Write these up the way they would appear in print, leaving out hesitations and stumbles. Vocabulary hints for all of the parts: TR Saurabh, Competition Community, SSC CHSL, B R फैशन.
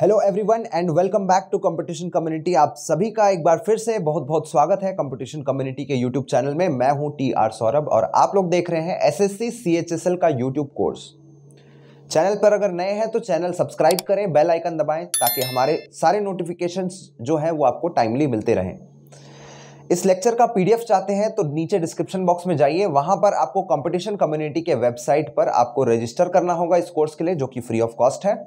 Hello everyone and welcome back to competition community. आप सभी का एक बार फिर से बहुत बहुत स्वागत है कंपटीशन कम्युनिटी के यूट्यूब चैनल में। मैं हूं टीआर सौरभ और आप लोग देख रहे हैं एसएससी सीएचएसएल का यूट्यूब कोर्स। चैनल पर अगर नए हैं तो चैनल सब्सक्राइब करें, बेल आइकन दबाएं ताकि हमारे सारे नोटिफिकेशंस जो हैं वो आपको टाइमली मिलते रहें। इस लेक्चर का पीडीएफ चाहते हैं तो नीचे डिस्क्रिप्शन बॉक्स में जाइए, वहां पर आपको कंपटीशन कम्युनिटी के वेबसाइट पर आपको रजिस्टर करना होगा इस कोर्स के लिए जो कि फ्री ऑफ कॉस्ट है,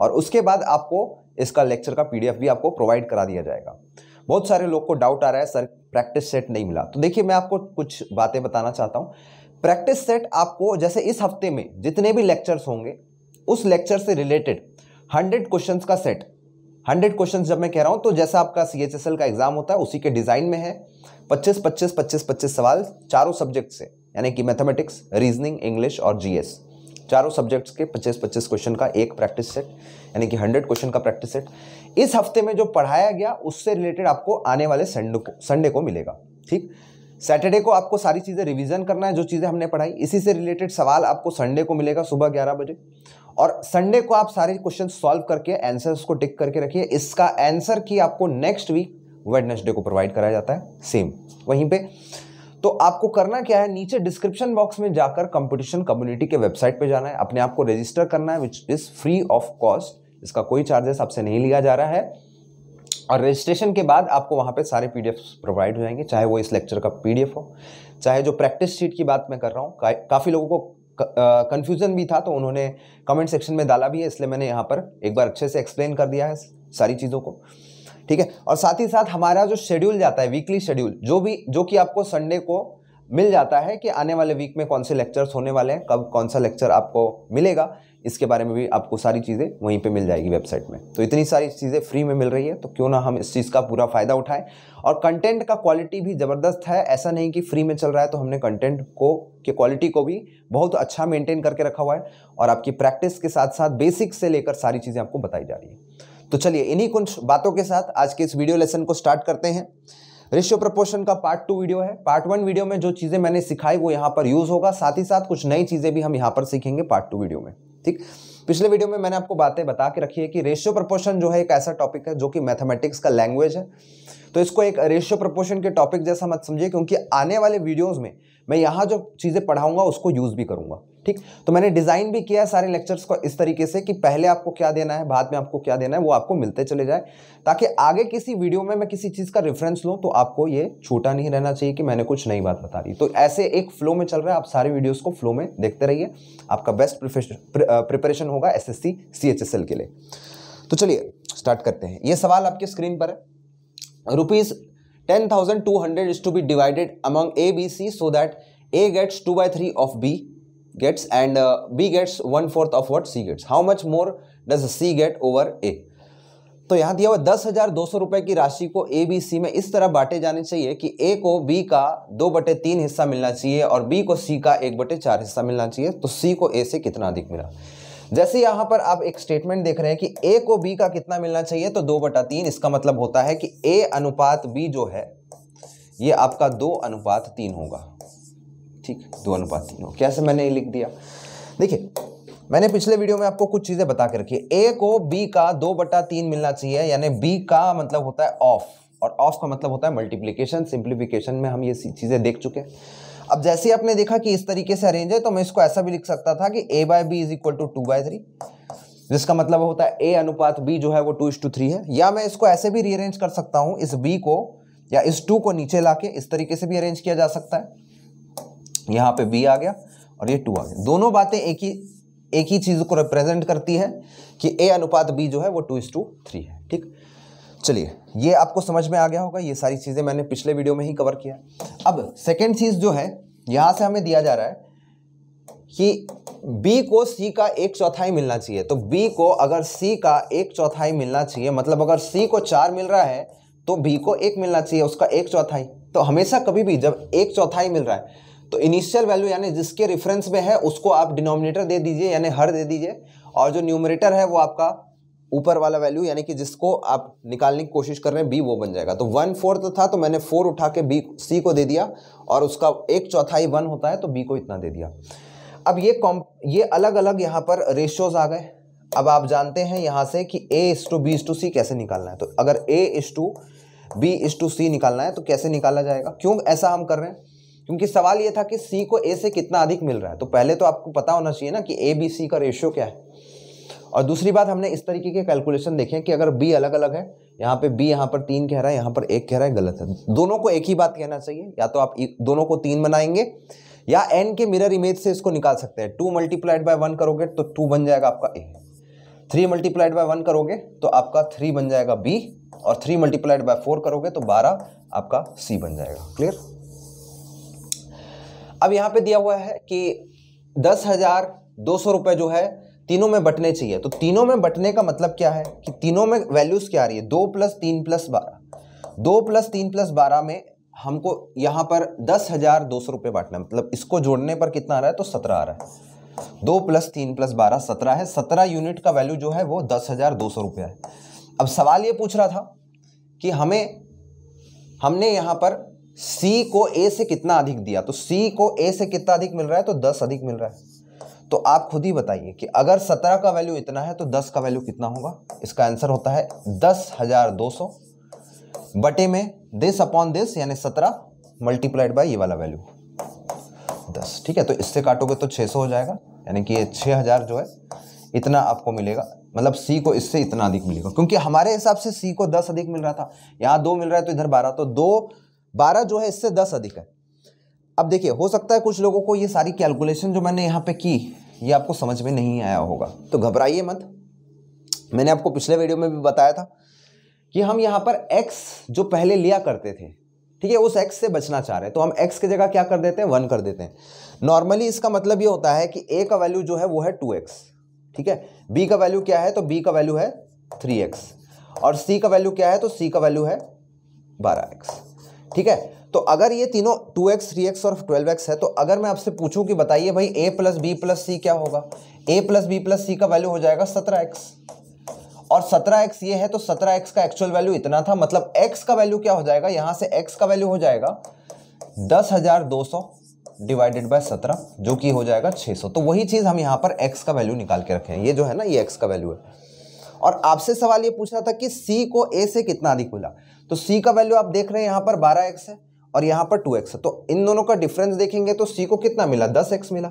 और उसके बाद आपको इसका लेक्चर का पीडीएफ भी आपको प्रोवाइड करा दिया जाएगा। बहुत सारे लोग को डाउट आ रहा है सर प्रैक्टिस सेट नहीं मिला, तो देखिए मैं आपको कुछ बातें बताना चाहता हूँ। प्रैक्टिस सेट आपको जैसे इस हफ्ते में जितने भी लेक्चर्स होंगे उस लेक्चर से रिलेटेड 100 क्वेश्चंस का सेट। 100 क्वेश्चंस जब मैं कह रहा हूँ तो जैसा आपका सीएचएसएल का एग्जाम होता है उसी के डिज़ाइन में है। 25-25-25-25 सवाल चारों सब्जेक्ट से, यानी कि मैथमेटिक्स, रीजनिंग, इंग्लिश और जीएस, चारों सब्जेक्ट्स के 25-25 क्वेश्चन का एक प्रैक्टिस सेट, यानी कि 100 क्वेश्चन का प्रैक्टिस सेट इस हफ्ते में जो पढ़ाया गया उससे रिलेटेड आपको आने वाले संडे को मिलेगा। ठीक, सैटरडे को आपको सारी चीज़ें रिवीजन करना है, जो चीज़ें हमने पढ़ाई इसी से रिलेटेड सवाल आपको संडे को मिलेगा सुबह 11 बजे, और संडे को आप सारे क्वेश्चन सॉल्व करके आंसर्स को टिक करके रखिए। इसका आंसर की आपको नेक्स्ट वीक वेडनेसडे को प्रोवाइड कराया जाता है, सेम वहीं पे। तो आपको करना क्या है, नीचे डिस्क्रिप्शन बॉक्स में जाकर कंपटीशन कम्युनिटी के वेबसाइट पे जाना है, अपने आप को रजिस्टर करना है which is free of cost, इसका कोई चार्जेस आपसे नहीं लिया जा रहा है, और रजिस्ट्रेशन के बाद आपको वहाँ पे सारे पीडीएफ्स प्रोवाइड हो जाएंगे, चाहे वो इस लेक्चर का पीडीएफ हो, चाहे जो प्रैक्टिस शीट की बात मैं कर रहा हूँ। काफ़ी लोगों को कन्फ्यूज़न भी था तो उन्होंने कमेंट सेक्शन में डाला भी है, इसलिए मैंने यहाँ पर एक बार अच्छे से एक्सप्लेन कर दिया है सारी चीज़ों को, ठीक है। और साथ ही साथ हमारा जो शेड्यूल जाता है, वीकली शेड्यूल जो कि आपको संडे को मिल जाता है कि आने वाले वीक में कौन से लेक्चर्स होने वाले हैं, कब कौन सा लेक्चर आपको मिलेगा, इसके बारे में भी आपको सारी चीज़ें वहीं पे मिल जाएगी वेबसाइट में। तो इतनी सारी चीज़ें फ्री में मिल रही है, तो क्यों ना हम इस चीज़ का पूरा फ़ायदा उठाएं। और कंटेंट का क्वालिटी भी ज़बरदस्त है, ऐसा नहीं कि फ्री में चल रहा है, तो हमने कंटेंट को की क्वालिटी को भी बहुत अच्छा मेंटेन करके रखा हुआ है, और आपकी प्रैक्टिस के साथ साथ बेसिक से लेकर सारी चीज़ें आपको बताई जा रही है। तो चलिए इन्हीं कुछ बातों के साथ आज के इस वीडियो लेसन को स्टार्ट करते हैं। रेशियो प्रपोर्शन का पार्ट 2 वीडियो है। पार्ट 1 वीडियो में जो चीज़ें मैंने सिखाई वो यहाँ पर यूज़ होगा, साथ ही साथ कुछ नई चीज़ें भी हम यहाँ पर सीखेंगे पार्ट 2 वीडियो में। ठीक, पिछले वीडियो में मैंने आपको बातें बता के रखी है कि रेशियो प्रपोर्शन जो है एक ऐसा टॉपिक है जो कि मैथमेटिक्स का लैंग्वेज है, तो इसको एक रेशियो प्रपोर्शन के टॉपिक जैसा मत समझिए, क्योंकि आने वाले वीडियोज़ में मैं यहाँ जो चीज़ें पढ़ाऊँगा उसको यूज़ भी करूँगा। ठीक, तो मैंने डिज़ाइन भी किया है सारे लेक्चर्स को इस तरीके से कि पहले आपको क्या देना है, बाद में आपको क्या देना है, वो आपको मिलते चले जाए, ताकि आगे किसी वीडियो में मैं किसी चीज़ का रेफरेंस लूँ तो आपको ये छूटा नहीं रहना चाहिए कि मैंने कुछ नई बात बता दी। तो ऐसे एक फ्लो में चल रहा है, आप सारे वीडियोज़ को फ्लो में देखते रहिए, आपका बेस्ट प्रिपरेशन होगा SSC CHSL के लिए। तो चलिए स्टार्ट करते हैं। ये सवाल आपके स्क्रीन पर है, ₹10,200 is to be divided among A, B, C so that A gets 2/3 of B gets and B gets 1/4 of what C gets. How much more does C get over A? तो यहाँ दिया हुआ 10,200 रुपये की राशि को A, B, C में इस तरह बांटे जाने चाहिए कि A को B का 2/3 हिस्सा मिलना चाहिए और B को C का 1/4 हिस्सा मिलना चाहिए। तो C को A से कितना अधिक मिला, जैसे यहाँ पर आप एक स्टेटमेंट देख रहे हैं कि A को B का कितना मिलना चाहिए, तो 2/3। इसका मतलब होता है कि A अनुपात B जो है ये आपका 2/3 होगा। ठीक, 2/3 हो, कैसे मैंने लिख दिया, देखिए मैंने पिछले वीडियो में आपको कुछ चीज़ें बता के रखी है। A को B का 2/3 मिलना चाहिए, यानी B का मतलब होता है ऑफ, और ऑफ का मतलब होता है मल्टीप्लिकेशन। सिंप्लीफिकेशन में हम ये चीज़ें देख चुके हैं। अब जैसे आपने देखा कि इस तरीके से अरेंज है, तो मैं इसको ऐसा भी लिख सकता था कि A/B = 2/3, जिसका मतलब होता है A अनुपात B जो है वो 2:3 है। या मैं इसको ऐसे भी रीअरेंज कर सकता हूँ, इस B को या इस 2 को नीचे ला के इस तरीके से भी अरेंज किया जा सकता है। यहाँ पे B आ गया और ये 2 आ गया, दोनों बातें एक ही चीज़ को रिप्रेजेंट करती है कि A अनुपात B जो है वो 2:3 है। ठीक, चलिए ये आपको समझ में आ गया होगा, ये सारी चीज़ें मैंने पिछले वीडियो में ही कवर किया। अब सेकेंड चीज़ जो है, यहाँ से हमें दिया जा रहा है कि B को C का 1/4 मिलना चाहिए, तो B को अगर C का 1/4 मिलना चाहिए, मतलब अगर C को 4 मिल रहा है तो B को 1 मिलना चाहिए, उसका 1/4। तो हमेशा कभी भी जब 1/4 मिल रहा है तो इनिशियल वैल्यू यानी जिसके रेफरेंस में है उसको आप डिनोमिनेटर दे दीजिए, यानी हर दे दीजिए, और जो न्यूमरेटर है वो आपका ऊपर वाला वैल्यू यानी कि जिसको आप निकालने की कोशिश कर रहे हैं B, वो बन जाएगा। तो 1/4 था, तो मैंने 4 उठा के C को दे दिया, और उसका 1/4 1 होता है, तो B को इतना दे दिया। अब ये अलग अलग यहाँ पर रेशियोज आ गए। अब आप जानते हैं यहाँ से कि A:B:C कैसे निकालना है। तो अगर A:B:C निकालना है तो कैसे निकाला जाएगा, क्यों ऐसा हम कर रहे हैं, क्योंकि सवाल ये था कि C को A से कितना अधिक मिल रहा है। तो पहले तो आपको पता होना चाहिए ना कि A, B, C का रेशियो क्या है। और दूसरी बात, हमने इस तरीके के कैलकुलेशन देखें कि अगर B अलग अलग है, यहाँ पे B यहाँ पर 3 कह रहा है, यहाँ पर 1 कह रहा है, गलत है। दोनों को एक ही बात कहना चाहिए, या तो आप दोनों को 3 बनाएंगे या n के मिरर इमेज से इसको निकाल सकते हैं। 2 × 1 करोगे तो 2 बन जाएगा आपका A, 3 × 1 करोगे तो आपका 3 बन जाएगा B, और 3 × 4 करोगे तो 12 आपका C बन जाएगा। क्लियर। अब यहाँ पे दिया हुआ है कि 10,200 रुपये जो है तीनों में बटने चाहिए। तो तीनों में बटने का मतलब क्या है कि तीनों में वैल्यूज़ क्या आ रही है, 2 + 3 + 12। 2 + 3 + 12 में हमको यहाँ पर 10,200 रुपये बांटना है, मतलब इसको जोड़ने पर कितना आ रहा है तो 17 आ रहा है। 2 + 3 + 12 17 है। 17 यूनिट का वैल्यू जो है वो 10,200 रुपया है। अब सवाल ये पूछ रहा था कि हमने यहाँ पर C को A से कितना अधिक दिया, तो C को A से कितना अधिक मिल रहा है तो 10 अधिक मिल रहा है। तो आप खुद ही बताइए कि अगर 17 का वैल्यू इतना है तो 10 का वैल्यू कितना होगा। इसका आंसर होता है 10,200 बटे में दिस अपॉन दिस, यानी 17 × ये वाला वैल्यू 10। ठीक है, तो इससे काटोगे तो 600 हो जाएगा, यानी कि 6,000 जो है इतना आपको मिलेगा, मतलब C को इससे इतना अधिक मिलेगा। क्योंकि हमारे हिसाब से C को 10 अधिक मिल रहा था, यहाँ 2 मिल रहा है तो इधर 12, तो 12 जो है इससे 10 अधिक है। अब देखिए, हो सकता है कुछ लोगों को ये सारी कैलकुलेशन जो मैंने यहाँ पे की ये आपको समझ में नहीं आया होगा, तो घबराइए मत। मैंने आपको पिछले वीडियो में भी बताया था कि हम यहाँ पर x जो पहले लिया करते थे, ठीक है, उस x से बचना चाह रहे हैं, तो हम x की जगह क्या कर देते हैं, 1 कर देते हैं। नॉर्मली इसका मतलब ये होता है कि a का वैल्यू जो है वो है 2x, ठीक है, b का वैल्यू क्या है तो b का वैल्यू है 3x, और c का वैल्यू क्या है तो c का वैल्यू है 12x। ठीक है, तो अगर ये तीनों 2x, 3x और 12x है, तो अगर मैं आपसे पूछूं कि बताइए भाई a + b + c क्या होगा, a + b + c का वैल्यू हो जाएगा 17x, और 17x ये है, तो 17x का एक्चुअल वैल्यू इतना था, मतलब x का वैल्यू क्या हो जाएगा, यहाँ से x का वैल्यू हो जाएगा 10,200 ÷ 17, जो कि हो जाएगा 600। तो वही चीज़ हम यहाँ पर x का वैल्यू निकाल के रखें, ये जो है ना ये x का वैल्यू है। और आपसे सवाल ये पूछ रहा था कि C को A से कितना अधिक मिला, तो C का वैल्यू आप देख रहे हैं यहाँ पर 12x है और यहाँ पर 2x है, तो इन दोनों का डिफरेंस देखेंगे तो C को कितना मिला, 10x मिला।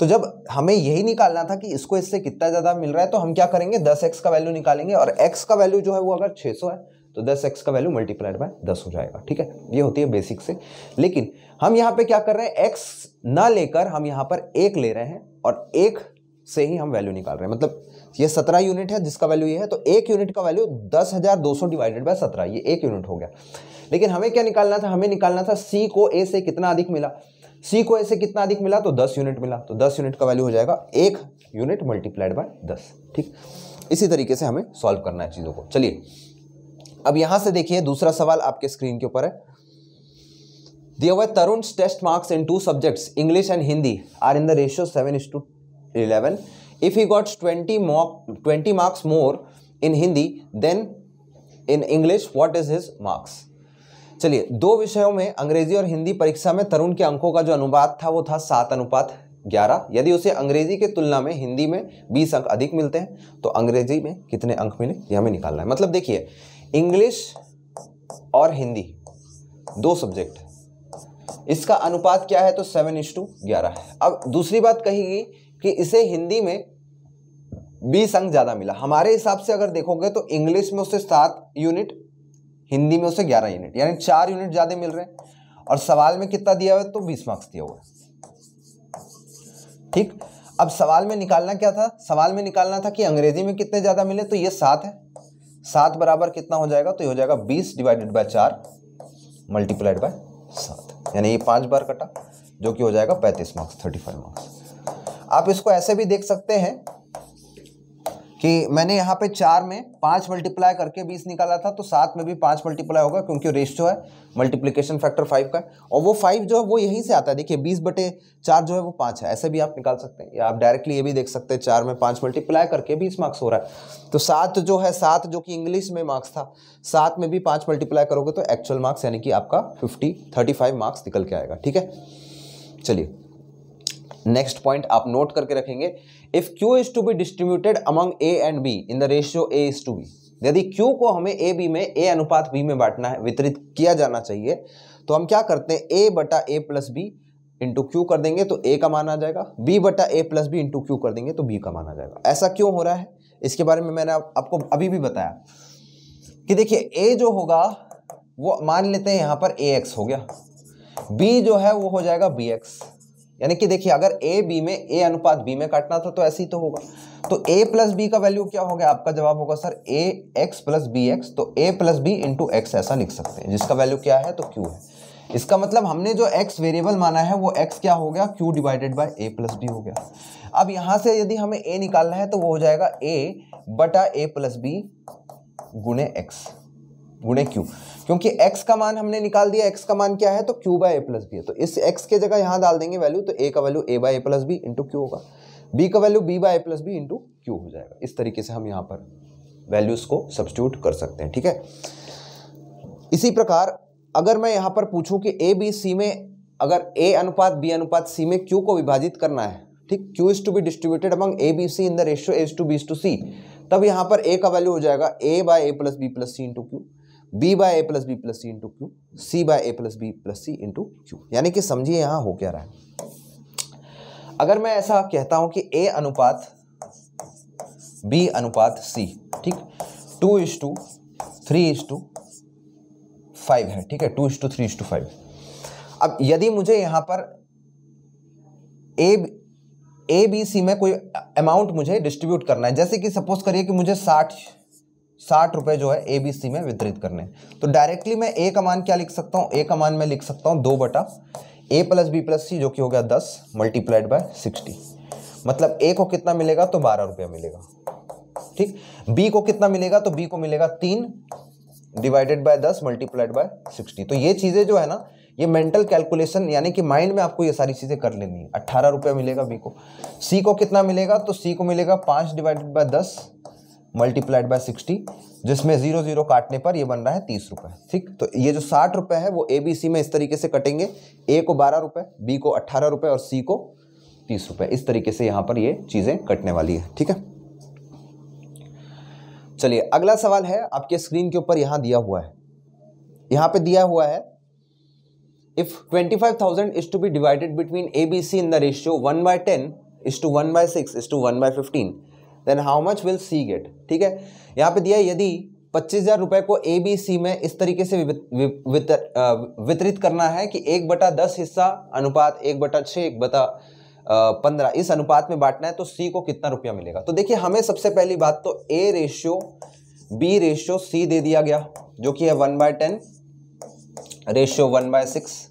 तो जब हमें यही निकालना था कि इसको इससे कितना ज़्यादा मिल रहा है, तो हम क्या करेंगे, 10x का वैल्यू निकालेंगे, और x का वैल्यू जो है वो अगर 600 है तो 10x का वैल्यू × 10 हो जाएगा। ठीक है, ये होती है बेसिक से। लेकिन हम यहाँ पर क्या कर रहे हैं, x ना लेकर हम यहाँ पर 1 ले रहे हैं, और 1 से ही हम वैल्यू निकाल रहे हैं। मतलब ये 17 यूनिट है जिसका वैल्यू ये है, तो 1 यूनिट का वैल्यू 10,200 ÷ 17, ये 1 यूनिट हो गया। लेकिन हमें क्या निकालना था, हमें निकालना था C को A से कितना अधिक मिला। C को A से कितना अधिक मिला तो 10 यूनिट मिला, तो 10 यूनिट का वैल्यू हो जाएगा 1 यूनिट × 10। ठीक, इसी तरीके से हमें सॉल्व करना है चीज़ों को। चलिए, अब यहाँ से देखिए दूसरा सवाल आपके स्क्रीन के ऊपर है। दिया हुआ Tarun test marks in 2 subjects English and Hindi are in the ratio 7:11। If he got 20 marks more in Hindi than in English, what is his marks? चलिए, 2 विषयों में अंग्रेजी और हिंदी परीक्षा में तरुण के अंकों का जो अनुपात था वो था 7:11। यदि उसे अंग्रेजी के तुलना में हिंदी में 20 अंक अधिक मिलते हैं तो अंग्रेजी में कितने अंक मिले ये हमें निकालना है। मतलब देखिए, इंग्लिश और हिंदी 2 सब्जेक्ट, इसका अनुपात क्या है तो 7:11 है। अब दूसरी बात कही गई कि इसे हिंदी में 20 अंक ज़्यादा मिला। हमारे हिसाब से अगर देखोगे तो इंग्लिश में उसे 7 यूनिट, हिंदी में उसे 11 यूनिट, यानी 4 यूनिट ज़्यादा मिल रहे हैं। और सवाल में कितना दिया हुआ है तो 20 मार्क्स दिया हुआ है। ठीक, अब सवाल में निकालना क्या था, सवाल में निकालना था कि अंग्रेजी में कितने ज़्यादा मिले, तो ये 7 है, 7 = कितना हो जाएगा, तो ये हो जाएगा 20 ÷ 4 × 7, यानी ये 5 बार कटा, जो कि हो जाएगा 35 मार्क्स, 35 मार्क्स। आप इसको ऐसे भी देख सकते हैं कि मैंने यहाँ पे 4 में 5 × करके 20 निकाला था, तो 7 में भी 5 × होगा, क्योंकि रेशियो है मल्टीप्लिकेशन फैक्टर 5 का, और वो 5 जो है वो यहीं से आता है। देखिए 20 / 4 जो है वो 5 है, ऐसे भी आप निकाल सकते हैं, या आप डायरेक्टली ये भी देख सकते हैं 4 में 5 × करके 20 मार्क्स हो रहा है। तो 7 जो है, 7 जो कि इंग्लिश में मार्क्स था, 7 में भी 5 × करोगे तो एक्चुअल मार्क्स यानी कि आपका 35 मार्क्स निकल के आएगा। ठीक है, चलिए नेक्स्ट पॉइंट आप नोट करके रखेंगे, if Q is to be distributed among A and B in the ratio A is to B, यदि क्यू को हमें ए बी में ए अनुपात बी में बांटना है, वितरित किया जाना चाहिए, तो हम क्या करते हैं ए बटा A plus B into Q कर देंगे तो ए का मान आ जाएगा, बी बटा A plus B into Q कर देंगे तो बी का मान आ जाएगा। ऐसा क्यों हो रहा है इसके बारे में मैंने आपको अभी भी बताया कि देखिए ए जो होगा वो मान लेते हैं यहाँ पर ए एक्स हो गया, बी जो है वो हो जाएगा बी एक्स, यानी कि देखिए अगर ए बी में ए अनुपात बी में काटना था तो ऐसे ही तो होगा, तो ए प्लस बी का वैल्यू क्या हो गया, आपका जवाब होगा sir A X plus B X, तो A plus B into X ऐसा लिख सकते हैं, जिसका वैल्यू क्या है तो क्यू है। इसका मतलब हमने जो x वेरिएबल माना है वो x क्या हो गया, q divided by a plus B हो गया। अब यहाँ से यदि हमें a निकालना है तो वो हो जाएगा a बटा a प्लस बी गुणे एक्स गुणे क्यू, क्योंकि x का मान हमने निकाल दिया, x का मान क्या है तो q by a plus B है, तो इस x के जगह यहाँ डाल देंगे वैल्यू, तो a का value a by a plus B into Q होगा, b का value b by a plus B into Q हो जाएगा। इस तरीके से हम यहाँ पर वैल्यूज़ को सब्स्टिट्यूट कर सकते हैं, ठीक है। इसी प्रकार अगर मैं यहाँ पर पूछूं कि ए बी सी में अगर ए अनुपात बी अनुपात सी में क्यू को विभाजित करना है, ठीक, Q is to be distributed among A B C in the ratio A to B to C, तब यहाँ पर ए का वैल्यू हो जाएगा A by A plus B plus C into Q, B by A plus B plus C into Q, C by A plus B plus C into Q. यानी कि समझिए यहाँ हो क्या रहा है, अगर मैं ऐसा कहता हूँ कि ए अनुपात बी अनुपात सी, ठीक, 2:3:5 है, ठीक है, 2:3:5। अब यदि मुझे यहाँ पर ए बी सी में कोई अमाउंट मुझे डिस्ट्रीब्यूट करना है, जैसे कि सपोज करिए कि मुझे 60 रुपए जो है ए बी सी में वितरित करने, तो डायरेक्टली मैं ए का मान क्या लिख सकता हूँ, ए का मान मैं लिख सकता हूँ 2 बटा A plus B plus C, जो कि हो गया 10 मल्टीप्लाइड बाय 60, मतलब ए को कितना मिलेगा तो 12 रुपया मिलेगा, ठीक, बी को कितना मिलेगा तो बी को मिलेगा 3 डिवाइडेड बाय 10 मल्टीप्लाइड बाय 60। तो ये चीज़ें जो है ना, ये मेंटल कैलकुलेशन, यानी कि माइंड में आपको ये सारी चीज़ें कर लेनी है। 18 रुपया मिलेगा बी को, सी को कितना मिलेगा तो सी को मिलेगा 5 डिवाइडेड बाय 10 मल्टीप्लाइड बाय 60, जिसमें 0 0 काटने पर ये बन रहा है 30 रुपये, ठीक। तो ये जो 60 रुपये है वो ए बी सी में इस तरीके से कटेंगे, ए को 12 रुपये, बी को 18 रुपये और सी को 30 रुपये, इस तरीके से यहाँ पर ये चीज़ें कटने वाली है, ठीक है। चलिए अगला सवाल है आपके स्क्रीन के ऊपर, यहाँ दिया हुआ है, यहाँ पे दिया हुआ है if 25,000 is to be divided between A B C in the ratio 1/10:1/6:1/15 then how much will C get, ठीक है। यहाँ पे दिया यदि 25,000 रुपये को ए बी सी में इस तरीके से वितरित करना है कि 1/10 हिस्सा अनुपात 1/6 1/15 इस अनुपात में बांटना है, तो सी को कितना रुपया मिलेगा। तो देखिए हमें सबसे पहली बात तो A ratio B ratio C दे दिया गया, जो कि है 1/10 रेशियो 1/6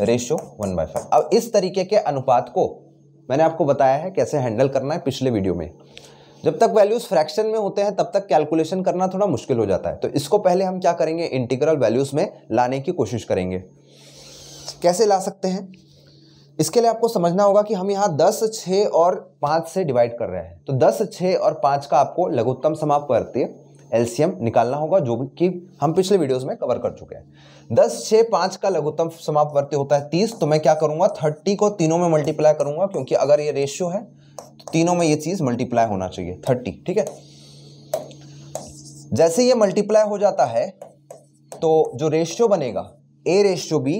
रेशियो 1/5। अब इस तरीके के अनुपात को मैंने आपको बताया है कैसे हैंडल करना है पिछले वीडियो में। जब तक वैल्यूज़ फ्रैक्शन में होते हैं तब तक कैलकुलेशन करना थोड़ा मुश्किल हो जाता है, तो इसको पहले हम क्या करेंगे, इंटीग्रल वैल्यूज़ में लाने की कोशिश करेंगे। कैसे ला सकते हैं, इसके लिए आपको समझना होगा कि हम यहाँ 10, 6 और 5 से डिवाइड कर रहे हैं, तो 10, 6 और 5 का आपको लघुत्तम समापवर्तीय LCM निकालना होगा, जो कि हम पिछले वीडियोस में कवर कर चुके हैं। 10, 6, 5 का लघुत्तम समापवर्तीय होता है 30, तो मैं क्या करूँगा 30 को तीनों में मल्टीप्लाई करूँगा, क्योंकि अगर ये रेशियो है तो तीनों में ये चीज़ मल्टीप्लाई होना चाहिए 30, ठीक है। जैसे ये मल्टीप्लाई हो जाता है तो जो रेशियो बनेगा A ratio B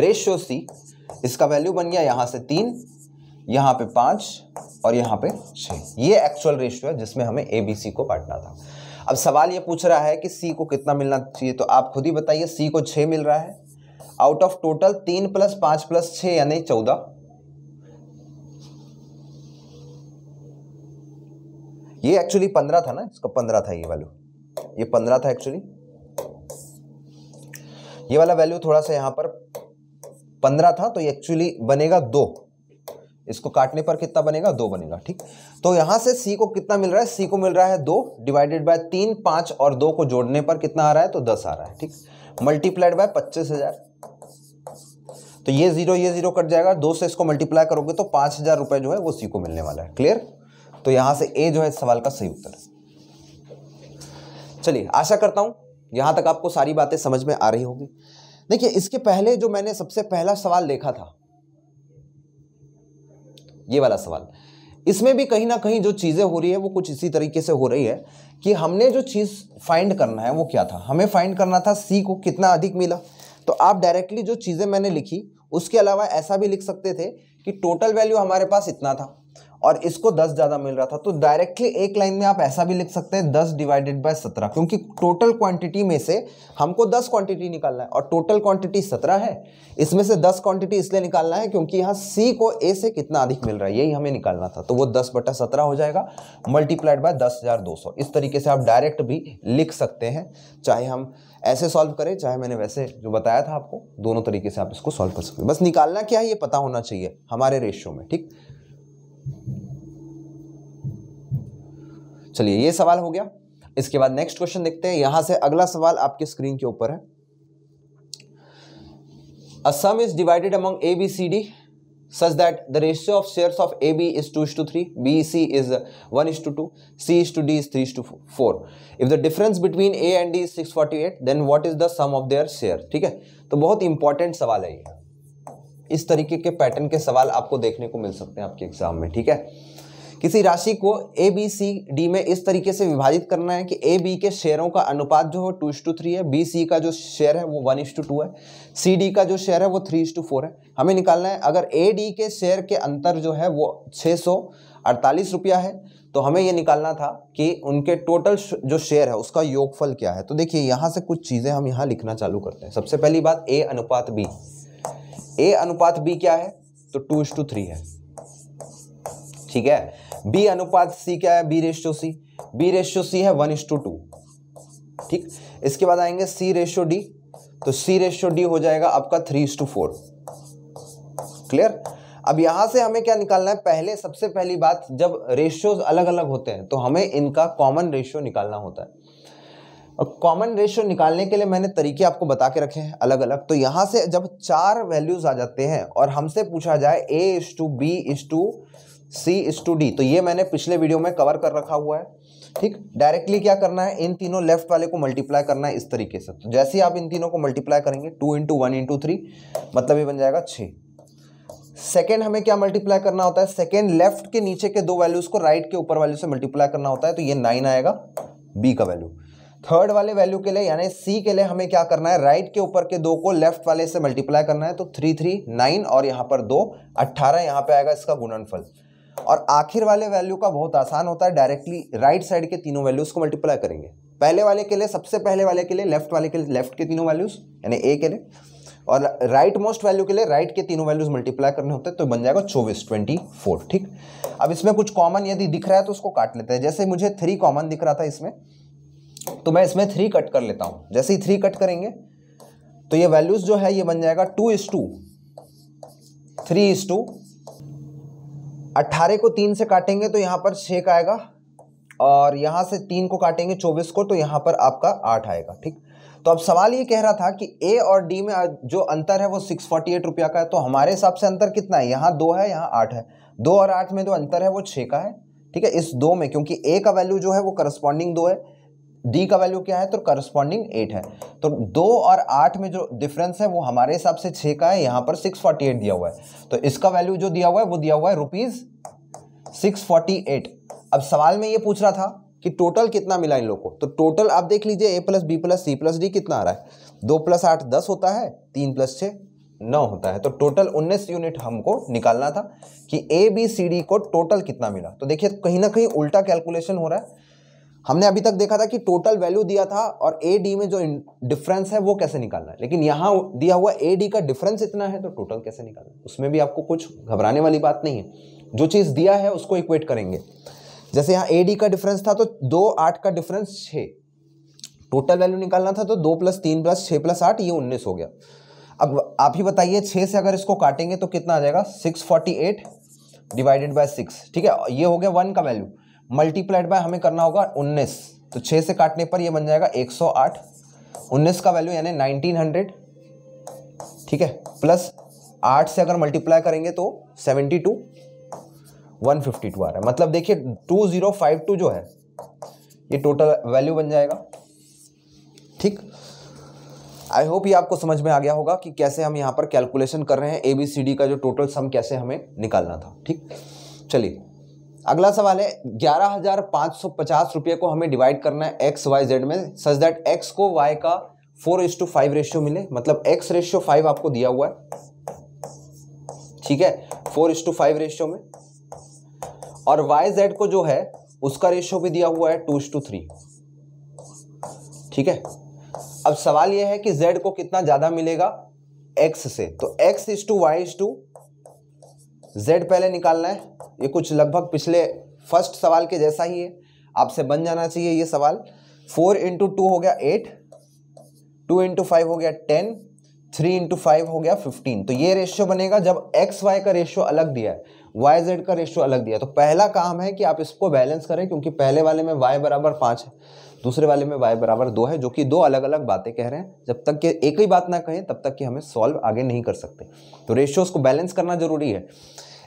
ratio C, इसका वैल्यू बन गया यहाँ से 3, यहाँ पे 5 और यहाँ पे 6। ये एक्चुअल रेशियो है जिसमें हमें ए बी सी को बांटना था। अब सवाल ये पूछ रहा है कि सी को कितना मिलना चाहिए, तो आप खुद ही बताइए, सी को 6 मिल रहा है आउट ऑफ टोटल 3 + 5 + 6 यानी 14। ये एक्चुअली 15 था ना, इसका 15 था, ये वैल्यू ये 15 था एक्चुअली, ये वाला वैल्यू थोड़ा सा यहाँ पर 15 था, तो ये एक्चुअली बनेगा 2, इसको काटने पर कितना बनेगा 2 बनेगा, ठीक। तो यहाँ से सी को कितना मिल रहा है, सी को मिल रहा है 2 डिवाइडेड बाय 3, 5 और 2 को जोड़ने पर कितना आ रहा है तो 10 आ रहा है, ठीक, मल्टीप्लाइड बाय 25,000। तो ये 0 कट जाएगा, 2 से इसको मल्टीप्लाई करोगे तो 5,000 रुपये जो है वो सी को मिलने वाला है, क्लियर। तो यहाँ से ए जो है इस सवाल का सही उत्तर है। चलिए आशा करता हूँ यहाँ तक आपको सारी बातें समझ में आ रही होगी। देखिए इसके पहले जो मैंने सबसे पहला सवाल देखा था ये वाला सवाल, इसमें भी कहीं ना कहीं जो चीज़ें हो रही है वो कुछ इसी तरीके से हो रही है कि हमने जो चीज़ फाइंड करना है वो क्या था, हमें फाइंड करना था सी को कितना अधिक मिला। तो आप डायरेक्टली जो चीज़ें मैंने लिखी उसके अलावा ऐसा भी लिख सकते थे कि टोटल वैल्यू हमारे पास इतना था और इसको 10 ज़्यादा मिल रहा था, तो डायरेक्टली एक लाइन में आप ऐसा भी लिख सकते हैं 10 डिवाइडेड बाय 17, क्योंकि टोटल क्वांटिटी में से हमको 10 क्वांटिटी निकालना है और टोटल क्वांटिटी 17 है, इसमें से 10 क्वांटिटी इसलिए निकालना है क्योंकि यहाँ C को A से कितना अधिक मिल रहा है यही हमें निकालना था, तो वो 10/17 हो जाएगा मल्टीप्लाइड बाय 10,200। इस तरीके से आप डायरेक्ट भी लिख सकते हैं, चाहे हम ऐसे सॉल्व करें चाहे मैंने वैसे जो बताया था आपको, दोनों तरीके से आप इसको सॉल्व कर सकते हैं। बस निकालना क्या है ये पता होना चाहिए हमारे रेशियो में, ठीक। चलिए ये सवाल हो गया, इसके बाद नेक्स्ट क्वेश्चन देखते हैं। यहां से अगला सवाल आपके स्क्रीन के ऊपर है। A sum is divided among A, B, C, D such that the ratio of shares of A, B is 2:3, B, C is 1:2, C is to D is 3:4. If the difference between A and D is 648, then what is the sum of their share? ठीक है, तो बहुत important सवाल है ये। इस तरीके के पैटर्न के सवाल आपको देखने को मिल सकते हैं आपके एग्जाम में, ठीक है। किसी राशि को ए बी सी डी में इस तरीके से विभाजित करना है कि ए बी के शेयरों का अनुपात जो है 2:3 है, बी सी का जो शेयर है वो 1:2 है, सी डी का जो शेयर है वो 3:4 है। हमें निकालना है अगर ए डी के शेयर के अंतर जो है वो 648 रुपया है तो हमें ये निकालना था कि उनके टोटल जो शेयर है उसका योगफल क्या है। तो देखिए यहाँ से कुछ चीज़ें हम यहाँ लिखना चालू करते हैं। सबसे पहली बात ए अनुपात बी क्या है, तो 2:3 है, ठीक है। बी अनुपात सी क्या है, बी रेशियो सी है 1:2, ठीक। इसके बाद आएंगे सी रेशियो डी, तो सी रेशियो डी हो जाएगा आपका 3:4, क्लियर। अब यहां से हमें क्या निकालना है, पहले सबसे पहली बात जब रेशियोज अलग अलग होते हैं तो हमें इनका कॉमन रेशियो निकालना होता है, और कॉमन रेशियो निकालने के लिए मैंने तरीके आपको बता के रखे हैं अलग अलग। तो यहाँ से जब 4 वैल्यूज आ जाते हैं और हमसे पूछा जाए A is to B is to C is to D, तो ये मैंने पिछले वीडियो में कवर कर रखा हुआ है, ठीक। डायरेक्टली क्या करना है, इन तीनों लेफ्ट वाले को मल्टीप्लाई करना है इस तरीके से। तो जैसे ही आप इन तीनों को मल्टीप्लाई करेंगे 2 × 1 × 3 मतलब ये बन जाएगा 6। सेकेंड हमें क्या मल्टीप्लाई करना होता है, सेकेंड लेफ्ट के नीचे के 2 वैल्यूज को राइट के ऊपर वैल्यू से मल्टीप्लाई करना होता है, तो ये 9 आएगा बी का वैल्यू। थर्ड वाले वैल्यू के लिए यानी सी के लिए हमें क्या करना है, राइट के ऊपर के 2 को लेफ्ट वाले से मल्टीप्लाई करना है, तो 3, 9 और यहाँ पर 2, 18 यहाँ पे आएगा इसका गुणनफल। और आखिर वाले वैल्यू का बहुत आसान होता है, डायरेक्टली राइट साइड के तीनों वैल्यूज को मल्टीप्लाई करेंगे। पहले वाले के लिए, सबसे पहले वाले के लिए लेफ्ट के तीनों वैल्यूज यानी ए के लिए, और राइट मोस्ट वैल्यू के लिए राइट के तीनों वैल्यूज मल्टीप्लाई करने होते हैं, तो बन जाएगा 24, 24, ठीक। अब इसमें कुछ कॉमन यदि दिख रहा है तो उसको काट लेते हैं। जैसे मुझे 3 कॉमन दिख रहा था इसमें, तो मैं इसमें 3 कट कर लेता हूँ। जैसे ही 3 कट करेंगे तो ये वैल्यूज जो है ये बन जाएगा 2:2, 3:2। 18 को 3 से काटेंगे तो यहाँ पर 6 का आएगा, और यहाँ से 3 को काटेंगे 24 को तो यहाँ पर आपका 8 आएगा, ठीक। तो अब सवाल ये कह रहा था कि A और D में जो अंतर है वो 648 रुपया का है, तो हमारे हिसाब से अंतर कितना है, यहाँ 2 है यहाँ 8 है, 2 और 8 में जो अंतर है वो 6 का है, ठीक है। इस 2 में क्योंकि A का वैल्यू जो है वो करस्पॉन्डिंग 2 है, D का वैल्यू क्या है तो करस्पॉन्डिंग 8 है, तो 2 और 8 में जो डिफरेंस है वो हमारे हिसाब से 6 का है, यहाँ पर 648 दिया हुआ है, तो इसका वैल्यू जो दिया हुआ है वो दिया हुआ है ₹648। अब सवाल में ये पूछ रहा था कि टोटल कितना मिला इन लोगों को, तो टोटल आप देख लीजिए A + B + C + D कितना आ रहा है, 2 + 8 10 होता है, 3 + 6 9 होता है, तो टोटल 19 यूनिट हमको निकालना था कि ABCD को टोटल कितना मिला। तो देखिए कहीं ना कहीं उल्टा कैलकुलेशन हो रहा है। हमने अभी तक देखा था कि टोटल वैल्यू दिया था और ए डी में जो डिफरेंस है वो कैसे निकालना है, लेकिन यहाँ दिया हुआ ए डी का डिफरेंस इतना है तो टोटल कैसे निकालना है, उसमें भी आपको कुछ घबराने वाली बात नहीं है। जो चीज़ दिया है उसको इक्वेट करेंगे। जैसे यहाँ ए डी का डिफरेंस था तो 2, 8 का डिफरेंस 6, टोटल वैल्यू निकालना था तो 2 + 3 + 6 + 8 ये 19 हो गया। अब आप ही बताइए 6 से अगर इसको काटेंगे तो कितना आ जाएगा, 648 डिवाइडेड बाय 6, ठीक है। ये हो गया 1 का वैल्यू, मल्टीप्लाइड बाय हमें करना होगा 19, तो 6 से काटने पर ये बन जाएगा 108, 19 का वैल्यू यानी 1900, ठीक है, प्लस 8 से अगर मल्टीप्लाई करेंगे तो 72, 152 आ रहा है। मतलब देखिए 2052 जो है ये टोटल वैल्यू बन जाएगा, ठीक। आई होप ये आपको समझ में आ गया होगा कि कैसे हम यहाँ पर कैलकुलेशन कर रहे हैं ABCD का जो टोटल सम कैसे हमें निकालना था, ठीक। चलिए अगला सवाल है 11,550 रुपये को हमें डिवाइड करना है एक्स वाई जेड में सच दैट एक्स को वाई का 4:5 रेशियो मिले। मतलब एक्स रेशियो 5 आपको दिया हुआ है, ठीक है, 4:5 रेशियो में, और वाई जेड को जो है उसका रेशियो भी दिया हुआ है 2:3, ठीक है। अब सवाल यह है कि जेड को कितना ज्यादा मिलेगा एक्स से, तो x/y/ जेड पहले निकालना है। ये कुछ लगभग पिछले फर्स्ट सवाल के जैसा ही है, आपसे बन जाना चाहिए ये सवाल। 4 × 2 हो गया 8, 2 × 5 हो गया 10, 3 × 5 हो गया 15। तो ये रेशियो बनेगा जब एक्स वाई का रेशियो अलग दिया है, वाई जेड का रेशियो अलग दिया है। तो पहला काम है कि आप इसको बैलेंस करें, क्योंकि पहले वाले में y बराबर 5 है, दूसरे वाले में y बराबर 2 है, जो कि दो अलग अलग बातें कह रहे हैं। जब तक कि एक ही बात ना कहें तब तक कि हमें सॉल्व आगे नहीं कर सकते। तो रेशियोज़ को बैलेंस करना जरूरी है,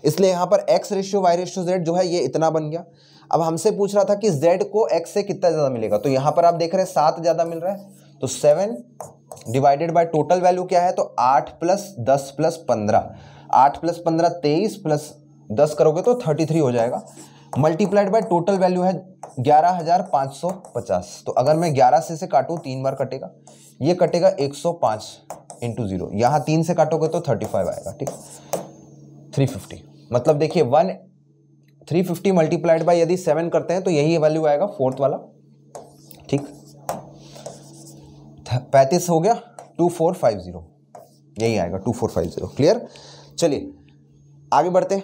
इसलिए यहाँ पर X ratio Y ratio Z जो है ये इतना बन गया। अब हमसे पूछ रहा था कि जेड को एक्स से कितना ज़्यादा मिलेगा, तो यहाँ पर आप देख रहे हैं 7 ज़्यादा मिल रहा है। तो 7 डिवाइडेड बाय टोटल वैल्यू क्या है, तो 8 + 10 + 15, 8 + 15 23 + 10 करोगे तो 33 हो जाएगा, मल्टीप्लाइड बाय टोटल वैल्यू है 11,550। तो अगर मैं 11 से काटूँ 3 बार कटेगा, ये कटेगा 105 × 0, यहाँ 3 से काटोगे तो 35 आएगा, ठीक, 350। मतलब देखिए 350 मल्टीप्लाइड बाय यदि 7 करते हैं तो यही वैल्यू आएगा फोर्थ वाला, ठीक, 35 हो गया, 2450 यही आएगा, 2450। क्लियर। चलिए आगे बढ़ते हैं,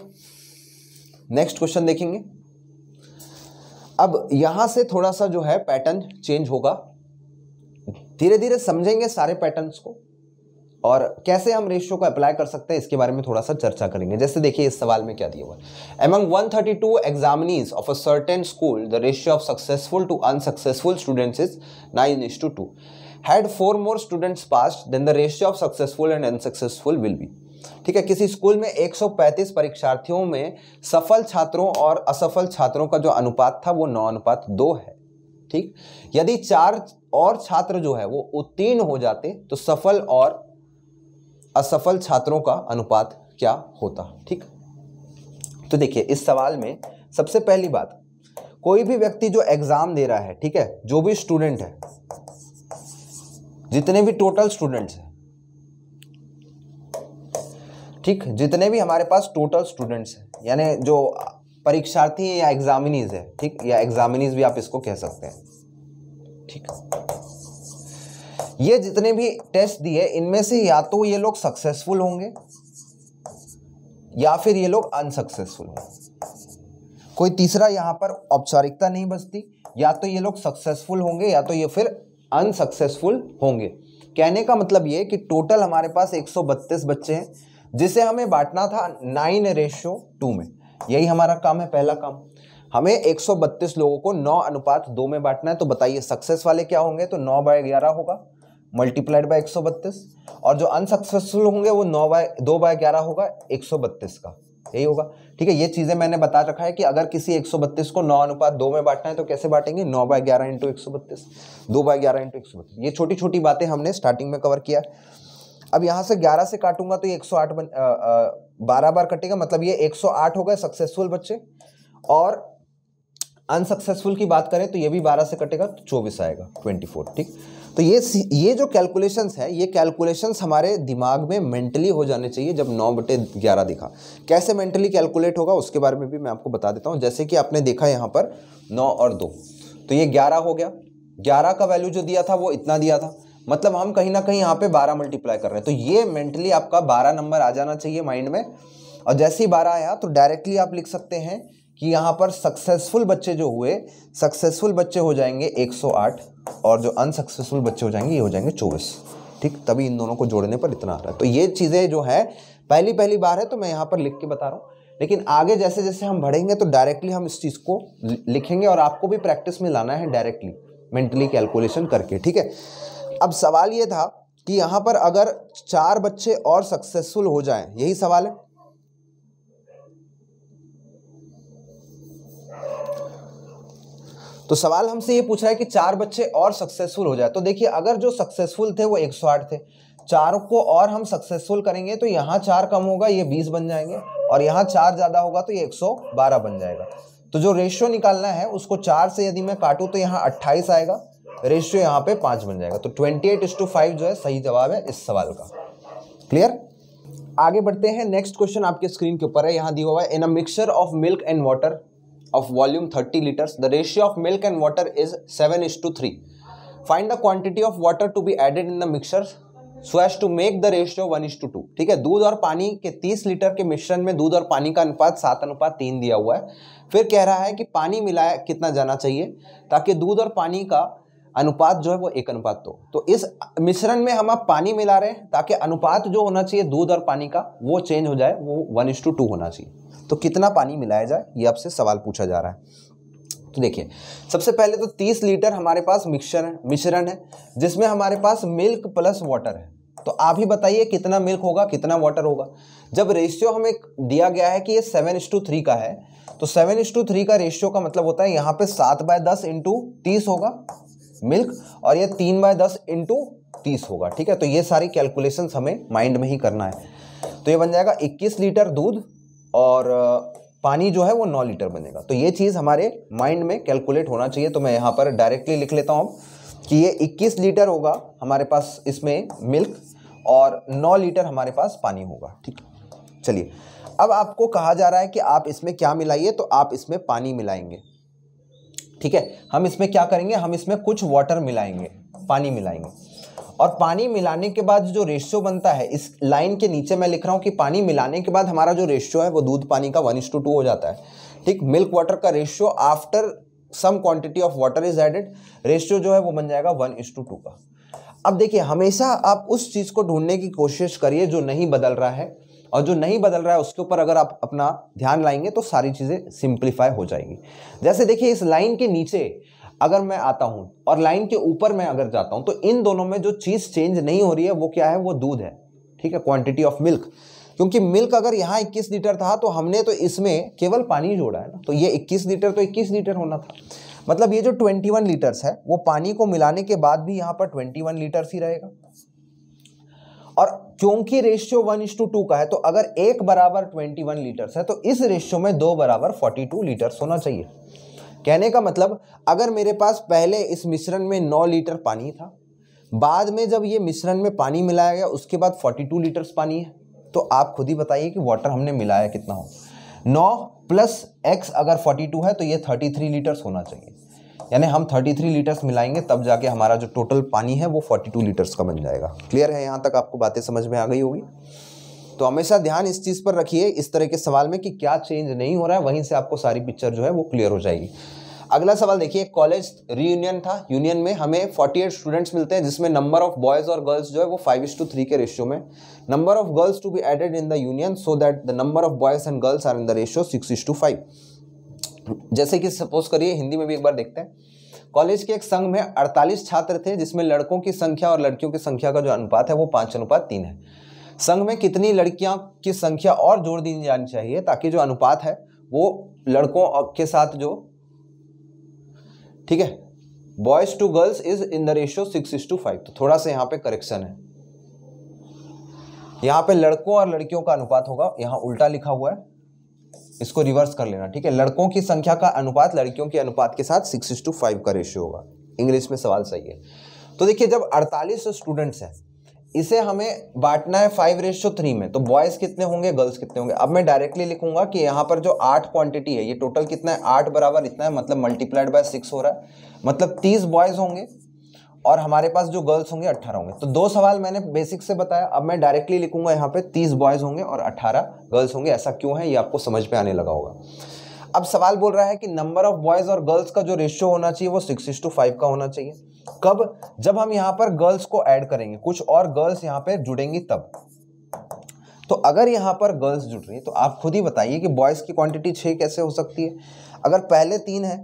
नेक्स्ट क्वेश्चन देखेंगे। अब यहाँ से थोड़ा सा जो है पैटर्न चेंज होगा, धीरे धीरे समझेंगे सारे पैटर्न्स को और कैसे हम रेशियो को अप्लाई कर सकते हैं इसके बारे में थोड़ा सा चर्चा करेंगे। जैसे देखिए इस सवाल में क्या दिया हुआ है, among 132 examinees of a certain school the ratio of successful to unsuccessful students is 9:2। Had 4 more students passed then the ratio of successful and unsuccessful will be, ठीक है। किसी स्कूल में 135 परीक्षार्थियों में सफल छात्रों और असफल छात्रों का जो अनुपात था वो 9:2 है, ठीक। यदि 4 और छात्र जो है वो उत्तीर्ण हो जाते तो सफल और असफल छात्रों का अनुपात क्या होता, ठीक। तो देखिए इस सवाल में सबसे पहली बात, कोई भी व्यक्ति जो एग्जाम दे रहा है, ठीक है, जो भी स्टूडेंट है, जितने भी टोटल स्टूडेंट्स हैं, ठीक, जितने भी हमारे पास टोटल स्टूडेंट्स हैं, यानी जो परीक्षार्थी या एग्जामिनीज है, ठीक, या एग्जामिनीज भी आप इसको कह सकते हैं, ठीक, ये जितने भी टेस्ट दिए इनमें से या तो ये लोग सक्सेसफुल होंगे या फिर ये लोग अनसक्सेसफुल होंगे। कोई तीसरा यहाँ पर औपचारिकता नहीं बचती, या तो ये लोग सक्सेसफुल होंगे या तो ये फिर अनसक्सेसफुल होंगे। कहने का मतलब ये कि टोटल हमारे पास 132 बच्चे हैं जिसे हमें बांटना था 9:2 में, यही हमारा काम है। पहला काम हमें 132 लोगों को 9:2 में बांटना है। तो बताइए सक्सेस वाले क्या होंगे, तो 9/11 होगा मल्टीप्लाइड बाय 132, और जो अनसक्सेसफुल होंगे वो 2/11 होगा 132 का, यही होगा, ठीक है। ये चीज़ें मैंने बता रखा है कि अगर किसी 132 को 9:2 में बांटना है तो कैसे बांटेंगे, 9/11 × 132, 2/11 × 132। ये छोटी छोटी बातें हमने स्टार्टिंग में कवर किया। अब यहाँ से 11 से काटूंगा तो ये 108 बन 12 बार कटेगा, मतलब ये 108 हो गए सक्सेसफुल बच्चे, और अनसक्सेसफुल की बात करें तो ये भी 12 से कटेगा तो 24 आएगा, 24, ठीक। तो ये जो कैलकुलेशंस है, ये कैलकुलेशंस हमारे दिमाग में मेंटली हो जाने चाहिए। जब 9/11 दिखा, कैसे मेंटली कैलकुलेट होगा उसके बारे में भी मैं आपको बता देता हूँ। जैसे कि आपने देखा यहाँ पर 9 और 2 तो ये 11 हो गया, 11 का वैल्यू जो दिया था वो इतना दिया था, मतलब हम कहीं ना कहीं यहाँ पे 12 मल्टीप्लाई कर रहे हैं। तो ये मेंटली आपका 12 नंबर आ जाना चाहिए माइंड में, और जैसे ही 12 आया तो डायरेक्टली आप लिख सकते हैं कि यहाँ पर सक्सेसफुल बच्चे जो हुए, सक्सेसफुल बच्चे हो जाएंगे 108 और जो अनसक्सेसफुल बच्चे हो जाएंगे ये हो जाएंगे 24, ठीक। तभी इन दोनों को जोड़ने पर इतना आ रहा है। तो ये चीज़ें जो है पहली बार है तो मैं यहाँ पर लिख के बता रहा हूँ, लेकिन आगे जैसे जैसे हम बढ़ेंगे तो डायरेक्टली हम इस चीज़ को लिखेंगे और आपको भी प्रैक्टिस में लाना है डायरेक्टली मेंटली कैलकुलेशन करके, ठीक है। अब सवाल ये था कि यहाँ पर अगर 4 बच्चे और सक्सेसफुल हो जाएं, यही सवाल है, तो सवाल हमसे ये पूछ रहा है कि 4 बच्चे और सक्सेसफुल हो जाए। तो देखिए अगर जो सक्सेसफुल थे वो 108 थे, 4 को और हम सक्सेसफुल करेंगे तो यहाँ 4 कम होगा, ये 20 बन जाएंगे, और यहाँ 4 ज़्यादा होगा तो ये 112 बन जाएगा। तो जो रेशियो निकालना है उसको 4 से यदि मैं काटूँ तो यहाँ 28 आएगा, रेशियो यहाँ पे 5 बन जाएगा। तो 28:5 जो है सही जवाब है इस सवाल का। क्लियर? आगे बढ़ते हैं। नेक्स्ट क्वेश्चन आपके स्क्रीन के ऊपर है, यहाँ दिया हुआ है in a mixture of milk and water of volume 30 litres the ratio of milk and water is 7:3। Find the quantity of water to be added in the mixture so as to make the ratio 1:2। ठीक है, दूध और पानी के 30 litre के मिश्रण में दूध और पानी का अनुपात 7:3 दिया हुआ है। फिर कह रहा है कि पानी मिलाया कितना जाना चाहिए ताकि दूध और पानी का अनुपात जो है वो 1:2। तो इस मिश्रण में हम अब पानी मिला रहे हैं ताकि अनुपात जो होना चाहिए दूध और पानी का वो चेंज हो जाए, वो 1:2 होना चाहिए। तो कितना पानी मिलाया जाए ये आपसे सवाल पूछा जा रहा है। तो देखिए, सबसे पहले तो 30 लीटर हमारे पास मिश्रण है जिसमें हमारे पास मिल्क प्लस वाटर है। तो आप ही बताइए कितना मिल्क होगा कितना वाटर होगा। जब रेशियो हमें दिया गया है कि ये 7:3 का है तो 7:3 का रेशियो का मतलब होता है यहाँ पे 7/10 × 30 होगा मिल्क और ये 3/10 × 30 होगा। ठीक है, तो ये सारी कैलकुलेशंस हमें माइंड में ही करना है। तो ये बन जाएगा 21 लीटर दूध और पानी जो है वो 9 लीटर बनेगा। तो ये चीज़ हमारे माइंड में कैलकुलेट होना चाहिए। तो मैं यहाँ पर डायरेक्टली लिख लेता हूँ कि ये 21 लीटर होगा हमारे पास इसमें मिल्क और 9 लीटर हमारे पास पानी होगा। ठीक है, चलिए अब आपको कहा जा रहा है कि आप इसमें क्या मिलाइए, तो आप इसमें पानी मिलाएंगे। ठीक है, हम इसमें क्या करेंगे, हम इसमें कुछ वाटर मिलाएंगे, पानी मिलाएंगे और पानी मिलाने के बाद जो रेशियो बनता है, इस लाइन के नीचे मैं लिख रहा हूँ कि पानी मिलाने के बाद हमारा जो रेशियो है वो दूध पानी का 1:2 हो जाता है। ठीक, मिल्क वाटर का ratio after some quantity of water is added, ratio जो है वो बन जाएगा 1:2 का। अब देखिए, हमेशा आप उस चीज़ को ढूंढने की कोशिश करिए जो नहीं बदल रहा है, और जो नहीं बदल रहा है उसके ऊपर अगर आप अपना ध्यान लाएंगे तो सारी चीज़ें सिंप्लीफाई हो जाएंगी। जैसे देखिए, इस लाइन के नीचे अगर मैं आता हूँ और लाइन के ऊपर मैं अगर जाता हूँ तो इन दोनों में जो चीज़ चेंज नहीं हो रही है वो क्या है, वो दूध है। ठीक है, क्वांटिटी ऑफ मिल्क, क्योंकि मिल्क अगर यहाँ 21 लीटर था तो हमने तो इसमें केवल पानी जोड़ा है ना, तो ये 21 लीटर तो 21 लीटर होना था। मतलब ये जो 21 लीटर्स है वो पानी को मिलाने के बाद भी यहाँ पर 21 लीटर्स ही रहेगा। और क्योंकि रेशियो 1:2 का है तो अगर 1 बराबर 21 लीटर्स है तो इस रेशियो में 2 बराबर 42 लीटर्स होना चाहिए। कहने का मतलब, अगर मेरे पास पहले इस मिश्रण में 9 लीटर पानी था, बाद में जब ये मिश्रण में पानी मिलाया गया उसके बाद 42 लीटर्स पानी है, तो आप खुद ही बताइए कि वाटर हमने मिलाया कितना हो। 9 + x अगर 42 है तो ये 33 लीटर्स होना चाहिए, यानी हम 33 लीटर्स मिलाएंगे तब जाके हमारा जो टोटल पानी है वो 42 लीटर्स का बन जाएगा। क्लियर है? यहाँ तक आपको बातें समझ में आ गई होगी। तो हमेशा ध्यान इस चीज़ पर रखिए इस तरह के सवाल में कि क्या चेंज नहीं हो रहा है, वहीं से आपको सारी पिक्चर जो है वो क्लियर हो जाएगी। अगला सवाल देखिए, कॉलेज रीयूनियन था, यूनियन में हमें 48 स्टूडेंट्स मिलते हैं जिसमें नंबर ऑफ बॉयज़ और गर्ल्स जो है वो 5:3 के रेशियो में। Number of girls to be added in the union so that the number of boys and girls are in the ratio 6:5। जैसे कि सपोज करिए, हिंदी में भी एक बार देखते हैं, कॉलेज के एक संघ में 48 छात्र थे जिसमें लड़कों की संख्या और लड़कियों की संख्या का जो अनुपात है वो 5:3 है। संघ में कितनी लड़कियों की संख्या और जोड़ दी जानी चाहिए ताकि जो अनुपात है वो लड़कों के साथ जो, ठीक है, boys to girls is in the ratio 6:5। तो थोड़ा सा यहाँ पे करेक्शन है, यहाँ पे लड़कों और लड़कियों का अनुपात होगा, यहाँ उल्टा लिखा हुआ है, इसको रिवर्स कर लेना। ठीक है, लड़कों की संख्या का अनुपात लड़कियों के अनुपात के साथ 6:5 का रेशियो होगा। इंग्लिश में सवाल सही है। तो देखिए, जब 48 स्टूडेंट्स हैं इसे हमें बांटना है 5:3 में, तो बॉयज़ कितने होंगे गर्ल्स कितने होंगे। अब मैं डायरेक्टली लिखूंगा कि यहाँ पर जो 8 क्वांटिटी है ये टोटल कितना है, 8 बराबर इतना है, मतलब मल्टीप्लाइड बाय 6 हो रहा है, मतलब 30 बॉयज़ होंगे और हमारे पास जो गर्ल्स होंगे 18 होंगे। तो 2 सवाल मैंने बेसिक से बताया, अब मैं डायरेक्टली लिखूंगा यहाँ पे 30 बॉयज़ होंगे और 18 गर्ल्स होंगे। ऐसा क्यों है ये आपको समझ में आने लगा होगा। अब सवाल बोल रहा है कि नंबर ऑफ बॉयज़ और गर्ल्स का जो रेशियो होना चाहिए वो 6:5 का होना चाहिए। कब? जब हम यहाँ पर गर्ल्स को ऐड करेंगे, कुछ और गर्ल्स यहाँ पर जुड़ेंगी तब। तो अगर यहाँ पर गर्ल्स जुड़ रही है तो आप खुद ही बताइए कि बॉयज़ की क्वान्टिटी 6 कैसे हो सकती है। अगर पहले 3 है,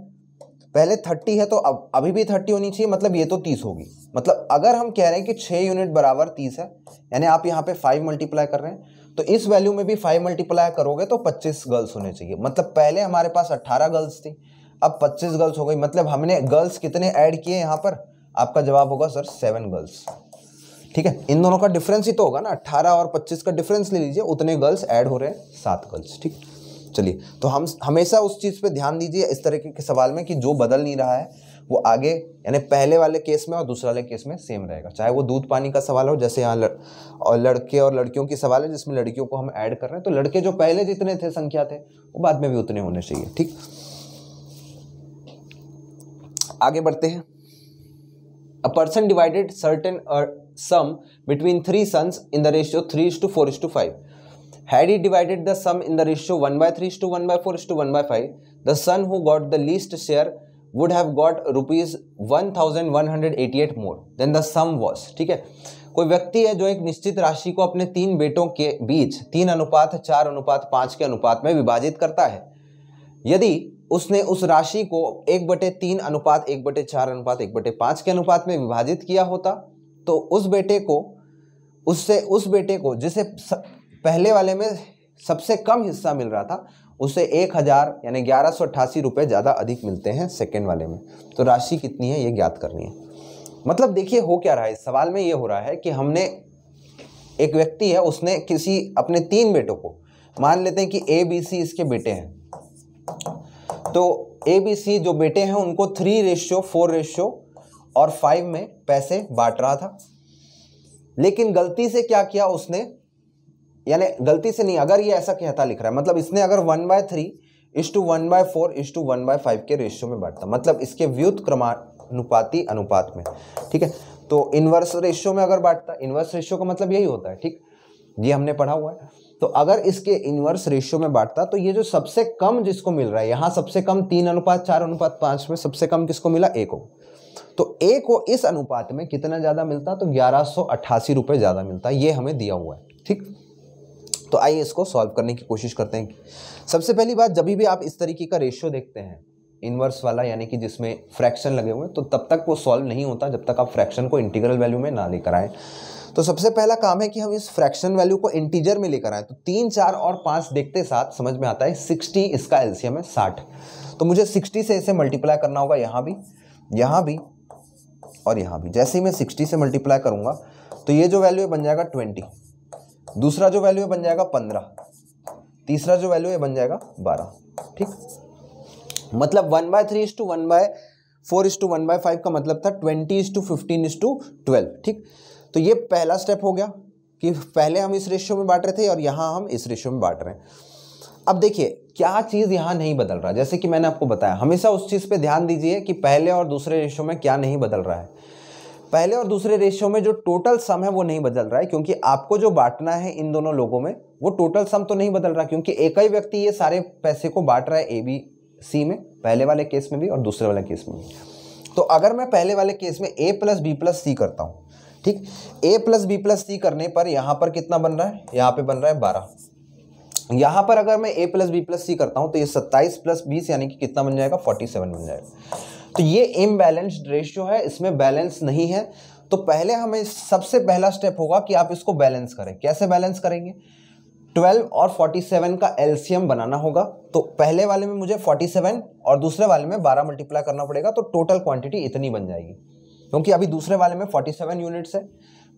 पहले 30 है तो अब अभी भी 30 होनी चाहिए, मतलब ये तो 30 होगी। मतलब अगर हम कह रहे हैं कि 6 यूनिट बराबर 30 है, यानी आप यहाँ पे 5 मल्टीप्लाई कर रहे हैं तो इस वैल्यू में भी 5 मल्टीप्लाई करोगे तो 25 गर्ल्स होने चाहिए। मतलब पहले हमारे पास 18 गर्ल्स थी, अब 25 गर्ल्स हो गई, मतलब हमने गर्ल्स कितने ऐड किए यहाँ पर। आपका जवाब होगा सर 7 गर्ल्स। ठीक है, इन दोनों का डिफरेंस ही तो होगा ना, 18 और 25 का डिफरेंस ले लीजिए, उतने गर्ल्स ऐड हो रहे हैं, 7 गर्ल्स। ठीक, चलिए, तो हम हमेशा उस चीज़ पे ध्यान दीजिए इस तरह के सवाल में कि जो बदल नहीं रहा है वो आगे यानी पहले वाले केस में और दूसरे वाले केस में सेम रहेगा, चाहे वो दूध पानी का सवाल हो, जैसे यहाँ और लड़के और लड़कियों की सवाल है जिसमें लड़कियों को हम ऐड कर रहे हैं, तो लड़के जो पहले जितने थे संख्या थे वो बाद में भी उतने होने चाहिए। ठीक, आगे बढ़ते हैं। A person divided certain sum between 3 sons in the ratio 3:4:5 had he divided the sum in the ratio 1/3:1/4:1/5 the son who got the least share would have got rupees 1188 more than the sum was। ठीक है, कोई व्यक्ति है जो एक निश्चित राशि को अपने 3 बेटों के बीच 3:4:5 के अनुपात में विभाजित करता है। यदि उसने उस राशि को 1/3 1/4 1/5 के अनुपात में विभाजित किया होता तो उस बेटे को जिसे पहले वाले में सबसे कम हिस्सा मिल रहा था उसे 1000 यानी 1188 रुपये ज़्यादा अधिक मिलते हैं सेकेंड वाले में। तो राशि कितनी है ये ज्ञात करनी है। मतलब देखिए हो क्या रहा है इस सवाल में, ये हो रहा है कि हमने एक व्यक्ति है उसने किसी अपने 3 बेटों को, मान लेते हैं कि ABC इसके बेटे हैं, तो ABC जो बेटे हैं उनको 3:4:5 में पैसे बांट रहा था, लेकिन गलती से क्या किया उसने, यानी गलती से नहीं, अगर ये ऐसा कहता लिख रहा है मतलब इसने अगर 1/3:1/4:1/5 के रेशियो में बांटता, मतलब इसके व्युत्क्रमानुपाती अनुपात में, ठीक है, तो इनवर्स रेशियो में अगर बांटता, इनवर्स रेशियो का मतलब यही होता है, ठीक, ये हमने पढ़ा हुआ है, तो अगर इसके इनवर्स रेशियो में बांटता तो ये जो सबसे कम जिसको मिल रहा है, यहाँ सबसे कम 3:4:5 में सबसे कम किसको मिला, ए को, तो ए को इस अनुपात में कितना ज़्यादा मिलता, तो 1188 रुपये ज़्यादा मिलता, ये हमें दिया हुआ है। ठीक, तो आइए इसको सॉल्व करने की कोशिश करते हैं। सबसे पहली बात, जब भी आप इस तरीके का रेशियो देखते हैं इनवर्स वाला, यानी कि जिसमें फ्रैक्शन लगे हुए हैं, तो तब तक वो सॉल्व नहीं होता जब तक आप फ्रैक्शन को इंटीग्रल वैल्यू में ना लेकर आएँ। तो सबसे पहला काम है कि हम इस फ्रैक्शन वैल्यू को इंटीजर में लेकर आएँ। तो 3, 4 और 5 देखते साथ समझ में आता है 60 इसका एलसीएम है 60, तो मुझे 60 से इसे मल्टीप्लाई करना होगा, यहाँ भी और यहाँ भी। जैसे ही मैं 60 से मल्टीप्लाई करूँगा तो ये जो वैल्यू बन जाएगा 20, दूसरा जो वैल्यू बन जाएगा 15, तीसरा जो वैल्यू बन जाएगा 12। ठीक, मतलब 1/3:1/4:1/5 का मतलब था 20:15:12। ठीक, तो ये पहला स्टेप हो गया कि पहले हम इस रेशियो में बांट रहे थे और यहाँ हम इस रेशियो में बांट रहे हैं। अब देखिए क्या चीज़ यहाँ नहीं बदल रहा, जैसे कि मैंने आपको बताया, हमेशा उस चीज़ पर ध्यान दीजिए कि पहले और दूसरे रेशियो में क्या नहीं बदल रहा है। पहले और दूसरे रेशियो में जो टोटल सम है वो नहीं बदल रहा है, क्योंकि आपको जो बांटना है इन दोनों लोगों में वो टोटल सम तो नहीं बदल रहा, क्योंकि एक ही व्यक्ति ये सारे पैसे को बांट रहा है ABC में, पहले वाले केस में भी और दूसरे वाले केस में भी। तो अगर मैं पहले वाले केस में A+B+C करता हूँ, ठीक, A+B+C करने पर यहाँ पर कितना बन रहा है, यहाँ पर बन रहा है 12। यहाँ पर अगर मैं A+B+C करता हूँ तो ये 27+20 यानी कि कितना बन जाएगा, 47 बन जाएगा। तो ये इम्बैलेंस्ड रेशियो है, इसमें बैलेंस नहीं है। तो पहले हमें सबसे पहला स्टेप होगा कि आप इसको बैलेंस करें। कैसे बैलेंस करेंगे, 12 और 47 का एलसीएम बनाना होगा। तो पहले वाले में मुझे 47 और दूसरे वाले में 12 मल्टीप्लाई करना पड़ेगा, तो टोटल क्वांटिटी इतनी बन जाएगी, क्योंकि अभी दूसरे वाले में 47 यूनिट्स है,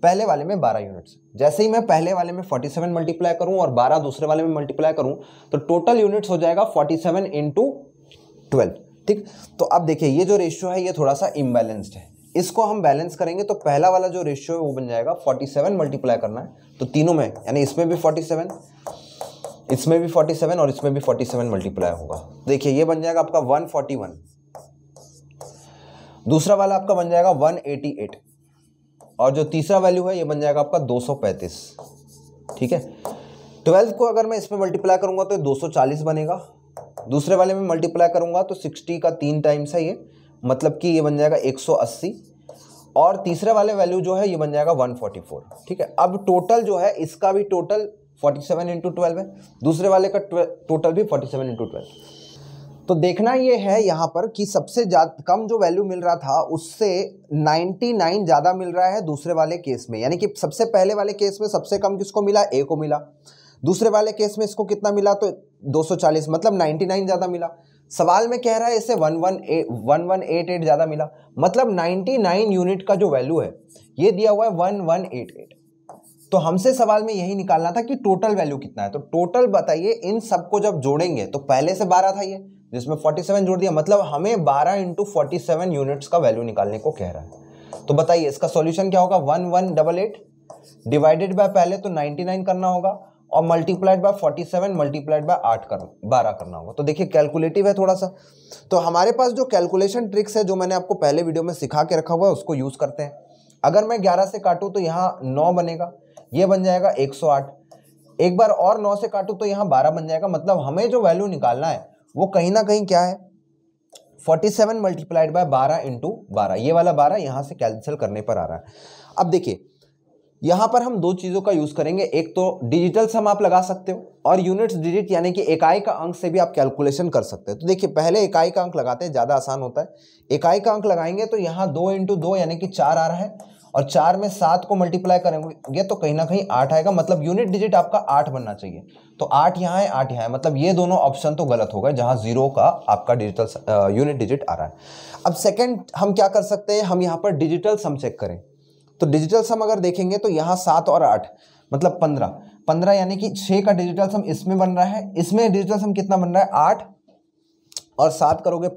पहले वाले में 12 यूनिट्स। जैसे ही मैं पहले वाले में 47 मल्टीप्लाई करूँ और 12 दूसरे वाले में मल्टीप्लाई करूँ तो टोटल यूनिट्स हो जाएगा 47 × 12। ठीक, तो अब देखिए ये जो रेशियो है ये थोड़ा सा इम्बैलेंस्ड है, इसको हम बैलेंस करेंगे। तो पहला वाला जो रेशियो है वो बन जाएगा 47 मल्टीप्लाई करना है, तो तीनों में यानी इसमें भी 47, इसमें भी 47 और इसमें भी 47 मल्टीप्लाई होगा। देखिए ये बन जाएगा आपका 141, दूसरा वाला आपका बन जाएगा 188 और जो तीसरा वैल्यू है ये बन जाएगा आपका 235। ठीक है, 12 को अगर मैं इसमें मल्टीप्लाई करूँगा तो 240 बनेगा, दूसरे वाले में मल्टीप्लाई करूंगा तो 60 का 3 टाइम्स है ये, मतलब कि ये बन जाएगा 180 और तीसरे वाले वैल्यू जो है ये बन जाएगा 144। ठीक है, अब टोटल जो है इसका भी टोटल 47 × 12 है, दूसरे वाले का टोटल भी 47 × 12। तो देखना ये है यहाँ पर कि सबसे कम जो वैल्यू मिल रहा था उससे 99 ज़्यादा मिल रहा है दूसरे वाले केस में, यानी कि सबसे पहले वाले केस में सबसे कम किसको मिला, ए को मिला। दूसरे वाले केस में इसको कितना मिला तो 240 मतलब 99 ज़्यादा मिला। सवाल में कह रहा है इसे 1188 ज़्यादा मिला, मतलब 99 यूनिट का जो वैल्यू है ये दिया हुआ है 1188। तो हमसे सवाल में यही निकालना था कि टोटल वैल्यू कितना है। तो टोटल बताइए, इन सबको जब जोड़ेंगे तो पहले से 12 था ये, जिसमें 47 जोड़ दिया, मतलब हमें 12 × 47 यूनिट्स का वैल्यू निकालने को कह रहा है। तो बताइए इसका सॉल्यूशन क्या होगा। 1188 डिवाइडेड बाय पहले तो 99 करना होगा और मल्टीप्लाइड बाय 47 मल्टीप्लाइड बाय 12 करना होगा। तो देखिए कैलकुलेटिव है थोड़ा सा, तो हमारे पास जो कैलकुलेशन ट्रिक्स है जो मैंने आपको पहले वीडियो में सिखा के रखा हुआ है उसको यूज़ करते हैं। अगर मैं 11 से काटूँ तो यहाँ 9 बनेगा, ये बन जाएगा 108। एक बार और 9 से काटूँ तो यहाँ 12 बन जाएगा, मतलब हमें जो वैल्यू निकालना है वो कहीं ना कहीं क्या है 47 मल्टीप्लाइड बाय 12 × 12, ये वाला 12 यहाँ से कैंसिल करने पर आ रहा है। अब देखिए यहाँ पर हम दो चीज़ों का यूज़ करेंगे, एक तो डिजिटल सम आप लगा सकते हो और यूनिट्स डिजिट यानी कि इकाई का अंक से भी आप कैलकुलेशन कर सकते हो। तो देखिए पहले इकाई का अंक लगाते हैं, ज़्यादा आसान होता है। इकाई का अंक लगाएंगे तो यहाँ 2 × 2 यानी कि 4 आ रहा है और 4 में 7 को मल्टीप्लाई करेंगे तो कहीं ना कहीं 8 आएगा, मतलब यूनिट डिजिट आपका 8 बनना चाहिए। तो 8 यहाँ है, 8 यहाँ है, मतलब ये दोनों ऑप्शन तो गलत हो गए जहाँ 0 का आपका डिजिटल यूनिट डिजिट आ रहा है। अब सेकंड हम क्या कर सकते हैं, हम यहाँ पर डिजिटल सम चेक करें। तो डिजिटल सम अगर देखेंगे तो यहाँ 7 और 8 मतलब 15 यानी कि 6 का डिजिटल सम इसमें बन रहा है। इसमें डिजिटल सम कितना बन रहा है 8 और 7 करोगे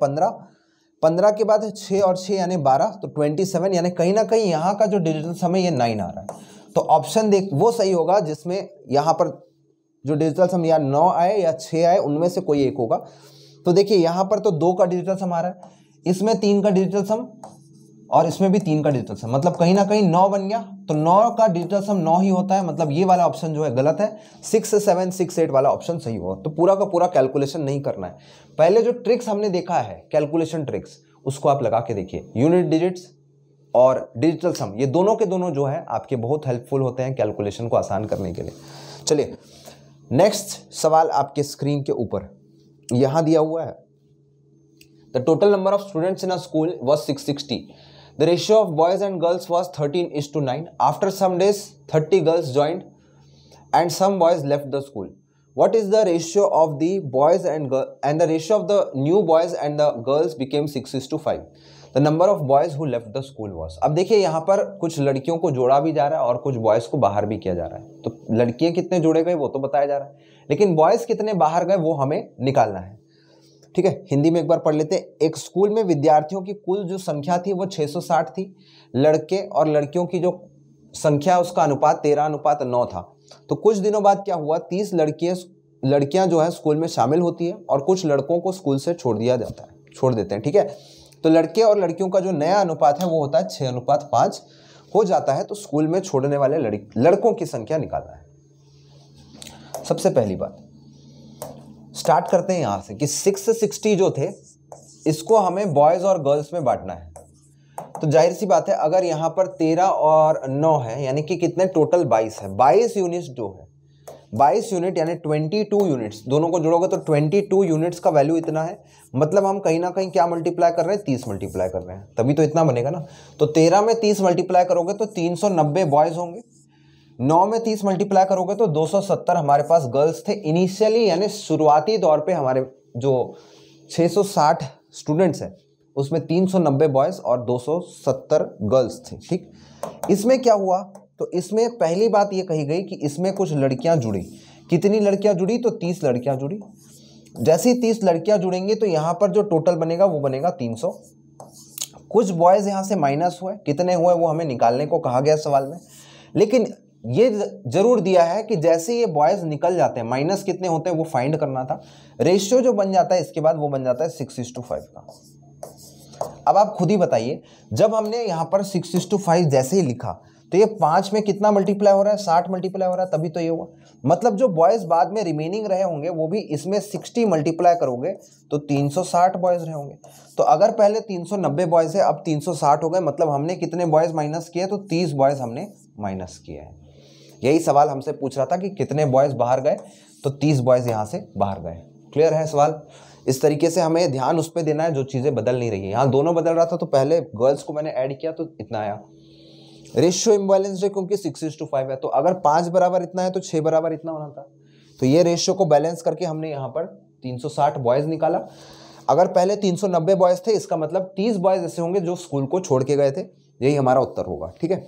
15 के बाद 6 और 6 यानी 12 तो 27 यानी कहीं ना कहीं यहाँ का जो डिजिटल सम है ये 9 आ रहा है। तो ऑप्शन देख वो सही होगा जिसमें यहाँ पर जो डिजिटल सम या 9 आए या 6 आए, उनमें से कोई एक होगा। तो देखिए यहाँ पर तो 2 का डिजिटल सम आ रहा है, इसमें 3 का डिजिटल सम और इसमें भी 3 का डिजिटल सम, मतलब कहीं ना कहीं 9 बन गया। तो 9 का डिजिटल सम 9 ही होता है, मतलब ये वाला ऑप्शन जो है गलत है, 6, 7, 6, 8 वाला ऑप्शन सही होगा। तो पूरा का पूरा कैलकुलेशन नहीं करना है, पहले जो ट्रिक्स हमने देखा है कैलकुलेशन ट्रिक्स उसको आप लगा के देखिए। यूनिट डिजिट्स और डिजिटल सम ये दोनों के दोनों जो है आपके बहुत हेल्पफुल होते हैं कैलकुलेशन को आसान करने के लिए। चलिए नेक्स्ट सवाल आपके स्क्रीन के ऊपर यहाँ दिया हुआ है, the total number of students in a school was 660। The ratio of boys and girls was 13:9. After some days, 30 girls joined, and some boys left the school. What is the ratio of the boys and girls? And the ratio of the new boys and the girls became 6:5. The number of boys who left the school was. अब देखिए यहाँ पर कुछ लड़कियों को जोड़ा भी जा रहा है और कुछ बॉयज़ को बाहर भी किया जा रहा है। तो लड़कियाँ कितने जोड़े गए वो तो बताया जा रहा है, लेकिन बॉयज़ कितने बाहर गए वो हमें निकालना है। ठीक है, हिंदी में एक बार पढ़ लेते हैं। एक स्कूल में विद्यार्थियों की कुल जो संख्या थी वो 660 थी। लड़के और लड़कियों की जो संख्या उसका अनुपात 13:9 था। तो कुछ दिनों बाद क्या हुआ, 30 लड़कियां जो है स्कूल में शामिल होती है और कुछ लड़कों को स्कूल से छोड़ देते हैं। ठीक है, तो लड़के और लड़कियों का जो नया अनुपात है वो होता है 6:5 हो जाता है। तो स्कूल में छोड़ने वाले लड़कों की संख्या निकालना है। सबसे पहली बात स्टार्ट करते हैं यहाँ से कि 660 जो थे इसको हमें बॉयज़ और गर्ल्स में बांटना है। तो जाहिर सी बात है अगर यहाँ पर 13 और 9 है यानी कि कितने टोटल 22 है, 22 यूनिट्स जो है 22 यूनिट यानी 22 यूनिट्स, दोनों को जोड़ोगे तो 22 यूनिट्स का वैल्यू इतना है, मतलब हम कहीं ना कहीं क्या मल्टीप्लाई कर रहे हैं 30 मल्टीप्लाई कर रहे हैं, तभी तो इतना बनेगा ना। तो 13 में 30 मल्टीप्लाई करोगे तो 390 बॉयज़ होंगे, 9 में 30 मल्टीप्लाई करोगे तो 270 हमारे पास गर्ल्स थे। इनिशियली यानी शुरुआती दौर पे हमारे जो 660 स्टूडेंट्स हैं उसमें 390 बॉयज़ और 270 गर्ल्स थे। ठीक, इसमें क्या हुआ, तो इसमें पहली बात ये कही गई कि इसमें कुछ लड़कियां जुड़ी। कितनी लड़कियां जुड़ी, तो 30 लड़कियां जुड़ी। जैसे ही 30 लड़कियां जुड़ेंगी तो यहाँ पर जो टोटल बनेगा वो बनेगा 300। कुछ बॉयज़ यहाँ से माइनस हुए, कितने हुए वो हमें निकालने को कहा गया सवाल में, लेकिन ये जरूर दिया है कि जैसे ये बॉयज़ निकल जाते हैं माइनस कितने होते हैं वो फाइंड करना था। रेशियो जो बन जाता है इसके बाद वो बन जाता है 6:5 का। अब आप खुद ही बताइए, जब हमने यहाँ पर 6:5 जैसे ही लिखा तो ये 5 में कितना मल्टीप्लाई हो रहा है, 60 मल्टीप्लाई हो रहा है, तभी तो ये हुआ। मतलब जो बॉयज़ बाद में रिमेनिंग रहे होंगे वो भी इसमें 60 मल्टीप्लाई करोगे तो 360 बॉयज़ रहे होंगे। तो अगर पहले 390 बॉयज़ है अब 360 हो गए, मतलब हमने कितने बॉयज़ माइनस किए, तो 30 बॉयज़ हमने माइनस किए हैं। यही सवाल हमसे पूछ रहा था कि कितने बॉयज़ बाहर गए, तो 30 बॉयज़ यहाँ से बाहर गए। क्लियर है सवाल, इस तरीके से हमें ध्यान उस पर देना है जो चीज़ें बदल नहीं रही है। यहाँ दोनों बदल रहा था तो पहले गर्ल्स को मैंने ऐड किया तो इतना आया। रेशियो इम्बैलेंस्ड है क्योंकि 6:5 है, तो अगर 5 बराबर इतना है तो 6 बराबर इतना होना था। तो ये रेशियो को बैलेंस करके हमने यहाँ पर 360 बॉयज निकाला। अगर पहले 390 बॉयज थे, इसका मतलब 30 बॉयज ऐसे होंगे जो स्कूल को छोड़ के गए थे। यही हमारा उत्तर होगा। ठीक है,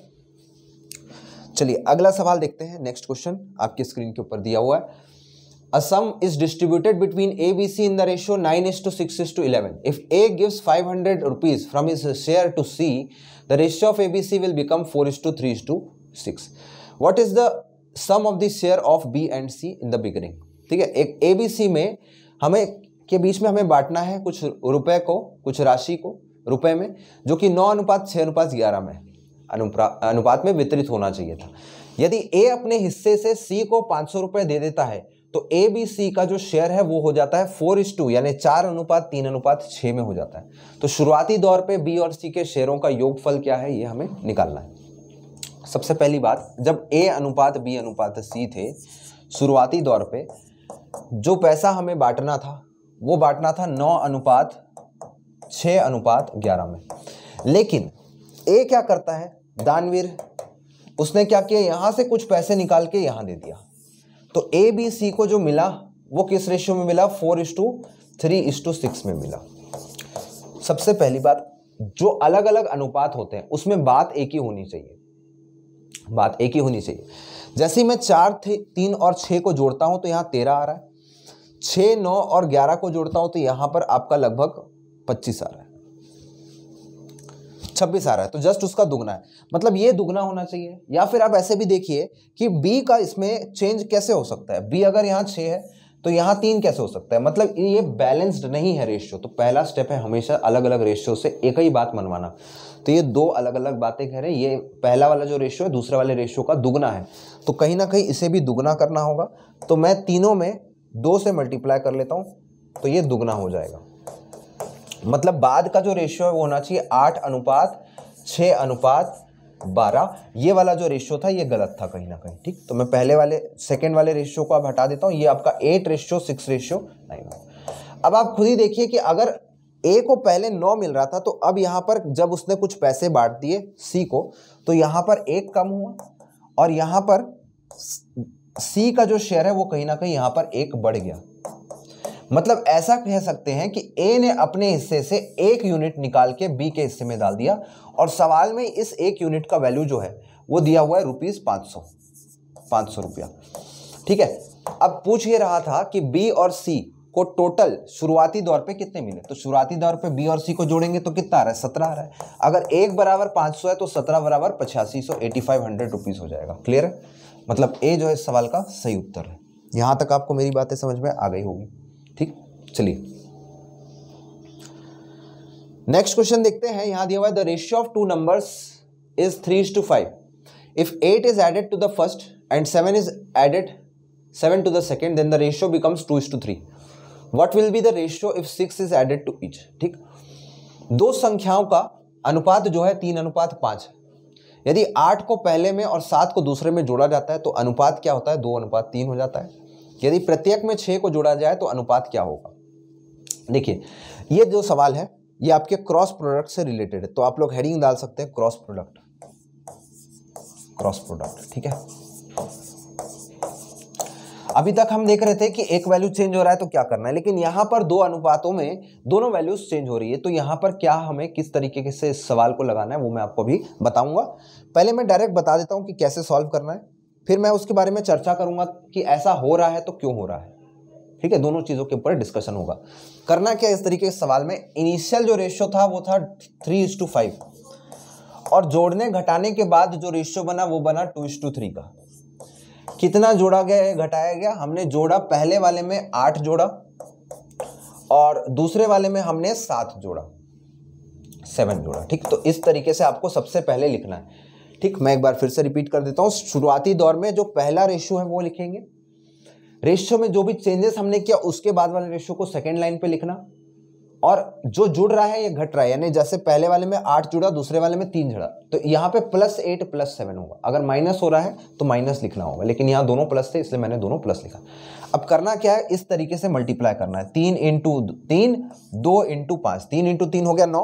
चलिए अगला सवाल देखते हैं। नेक्स्ट क्वेश्चन आपकी स्क्रीन के ऊपर दिया हुआ है। A sum is distributed between A, B, C in the ratio 9:6:11. If A gives 500 rupees from his share to C, the ratio of A, B, C will become 4:3:6. What is the sum of the share of B and C in the beginning? ठीक है, एक A, B, C में हमें के बीच में हमें बांटना है कुछ रुपए को, कुछ राशि को रुपए में, जो कि 9:6:11 में अनुपात में वितरित होना चाहिए था। यदि A अपने हिस्से से C को 500 रुपये दे देता है तो ए बी सी का जो शेयर है वो हो जाता है 4:2 यानी 4:3:6 में हो जाता है। तो शुरुआती दौर पे बी और सी के शेयरों का योगफल क्या है ये हमें निकालना है। सबसे पहली बात, जब ए अनुपात बी अनुपात सी थे शुरुआती दौर पे, जो पैसा हमें बांटना था वो बांटना था 9:6:11 में। लेकिन ए क्या करता है, दानवीर, उसने क्या किया, यहाँ से कुछ पैसे निकाल के यहाँ दे दिया। तो ए बी सी को जो मिला वो किस रेशियो में मिला, 4:3:6 में मिला। सबसे पहली बात, जो अलग अलग अनुपात होते हैं उसमें बात एक ही होनी चाहिए, बात एक ही होनी चाहिए। जैसे मैं 4, 3 और 6 को जोड़ता हूं तो यहाँ 13 आ रहा है, 6, 9 और 11 को जोड़ता हूं तो यहाँ पर आपका लगभग 25 आ रहा है, 26 आ रहा है। तो जस्ट उसका दुगना है, मतलब ये दुगना होना चाहिए। या फिर आप ऐसे भी देखिए कि B का इसमें चेंज कैसे हो सकता है, B अगर यहाँ 6 है तो यहाँ 3 कैसे हो सकता है, मतलब ये बैलेंस्ड नहीं है रेशियो। तो पहला स्टेप है हमेशा अलग अलग रेशियो से एक ही बात मनवाना। तो ये दो अलग अलग बातें कह रहे हैं, ये पहला वाला जो रेशियो है दूसरे वाले रेशियो का दुगना है, तो कहीं ना कहीं इसे भी दुगना करना होगा। तो मैं तीनों में 2 से मल्टीप्लाई कर लेता हूँ तो ये दुगना हो जाएगा। मतलब बाद का जो रेशियो है वो होना चाहिए 8:6:12। ये वाला जो रेशियो था ये गलत था कहीं ना कहीं। ठीक, तो मैं पहले वाले सेकंड वाले रेशियो को आप हटा देता हूँ। ये आपका 8:6:9। अब आप खुद ही देखिए कि अगर ए को पहले 9 मिल रहा था तो अब यहाँ पर जब उसने कुछ पैसे बांट दिए सी को तो यहाँ पर 1 कम हुआ और यहाँ पर सी का जो शेयर है वो कहीं ना कहीं यहाँ पर 1 बढ़ गया। मतलब ऐसा कह सकते हैं कि ए ने अपने हिस्से से 1 यूनिट निकाल के बी के हिस्से में डाल दिया और सवाल में इस 1 यूनिट का वैल्यू जो है वो दिया हुआ है ₹500। ठीक है, अब पूछ ये रहा था कि बी और सी को टोटल शुरुआती दौर पे कितने मिले, तो शुरुआती दौर पे बी और सी को जोड़ेंगे तो कितना आ रहा है, 17 आ रहा है। अगर 1 = 500 है तो 17 = 8,500 हो जाएगा। क्लियर है, मतलब ए जो है इस सवाल का सही उत्तर है। यहाँ तक आपको मेरी बातें समझ में आ गई होगी। ठीक, चलिए नेक्स्ट क्वेश्चन देखते हैं। यहां दिया हुआ है the ratio of 2 numbers is 3:5 if 8 is added to the first and 7 is added 7 to the second then the ratio becomes 2:3 what will be the ratio if 6 is added to each. ठीक, दो संख्याओं का अनुपात जो है 3:5 यदि 8 को पहले में और 7 को दूसरे में जोड़ा जाता है तो अनुपात क्या होता है, 2:3 हो जाता है। यदि प्रत्येक में 6 को जोड़ा जाए तो अनुपात क्या होगा। देखिए ये जो सवाल है ये आपके क्रॉस प्रोडक्ट से रिलेटेड है, तो आप लोग हेडिंग डाल सकते हैं क्रॉस प्रोडक्ट, क्रॉस प्रोडक्ट। ठीक है, अभी तक हम देख रहे थे कि एक वैल्यू चेंज हो रहा है तो क्या करना है, लेकिन यहाँ पर दो अनुपातों में दोनों वैल्यूज चेंज हो रही है, तो यहाँ पर क्या हमें किस तरीके से इस सवाल को लगाना है वो मैं आपको भी बताऊंगा। पहले मैं डायरेक्ट बता देता हूँ कि कैसे सॉल्व करना है, फिर मैं उसके बारे में चर्चा करूंगा कि ऐसा हो रहा है तो क्यों हो रहा है। ठीक है, दोनों चीज़ों के ऊपर डिस्कशन होगा। करना क्या इस तरीके के सवाल में, इनिशियल जो रेशियो था वो था 3:5 और जोड़ने घटाने के बाद जो रेशियो बना वो बना 2:3 का। कितना जोड़ा गया घटाया गया, हमने जोड़ा पहले वाले में 8 जोड़ा और दूसरे वाले में हमने 7 जोड़ा, 7 जोड़ा। ठीक, तो इस तरीके से आपको सबसे पहले लिखना है। ठीक, मैं एक बार फिर से रिपीट कर देता हूँ। शुरुआती दौर में जो पहला रेशियो है वो लिखेंगे, रेशियो में जो भी चेंजेस हमने किया उसके बाद वाले रेशियो को सेकंड लाइन पे लिखना, और जो जुड़ रहा है ये घट रहा है, यानी जैसे पहले वाले में 8 जुड़ा दूसरे वाले में 3 जुड़ा तो यहाँ पे +8 +7 होगा। अगर माइनस हो रहा है तो माइनस लिखना होगा, लेकिन यहाँ दोनों प्लस थे इसलिए मैंने दोनों प्लस लिखा। अब करना क्या है, इस तरीके से मल्टीप्लाई करना है, 3 × 3, 2 × 5, 3 × 3 हो गया 9,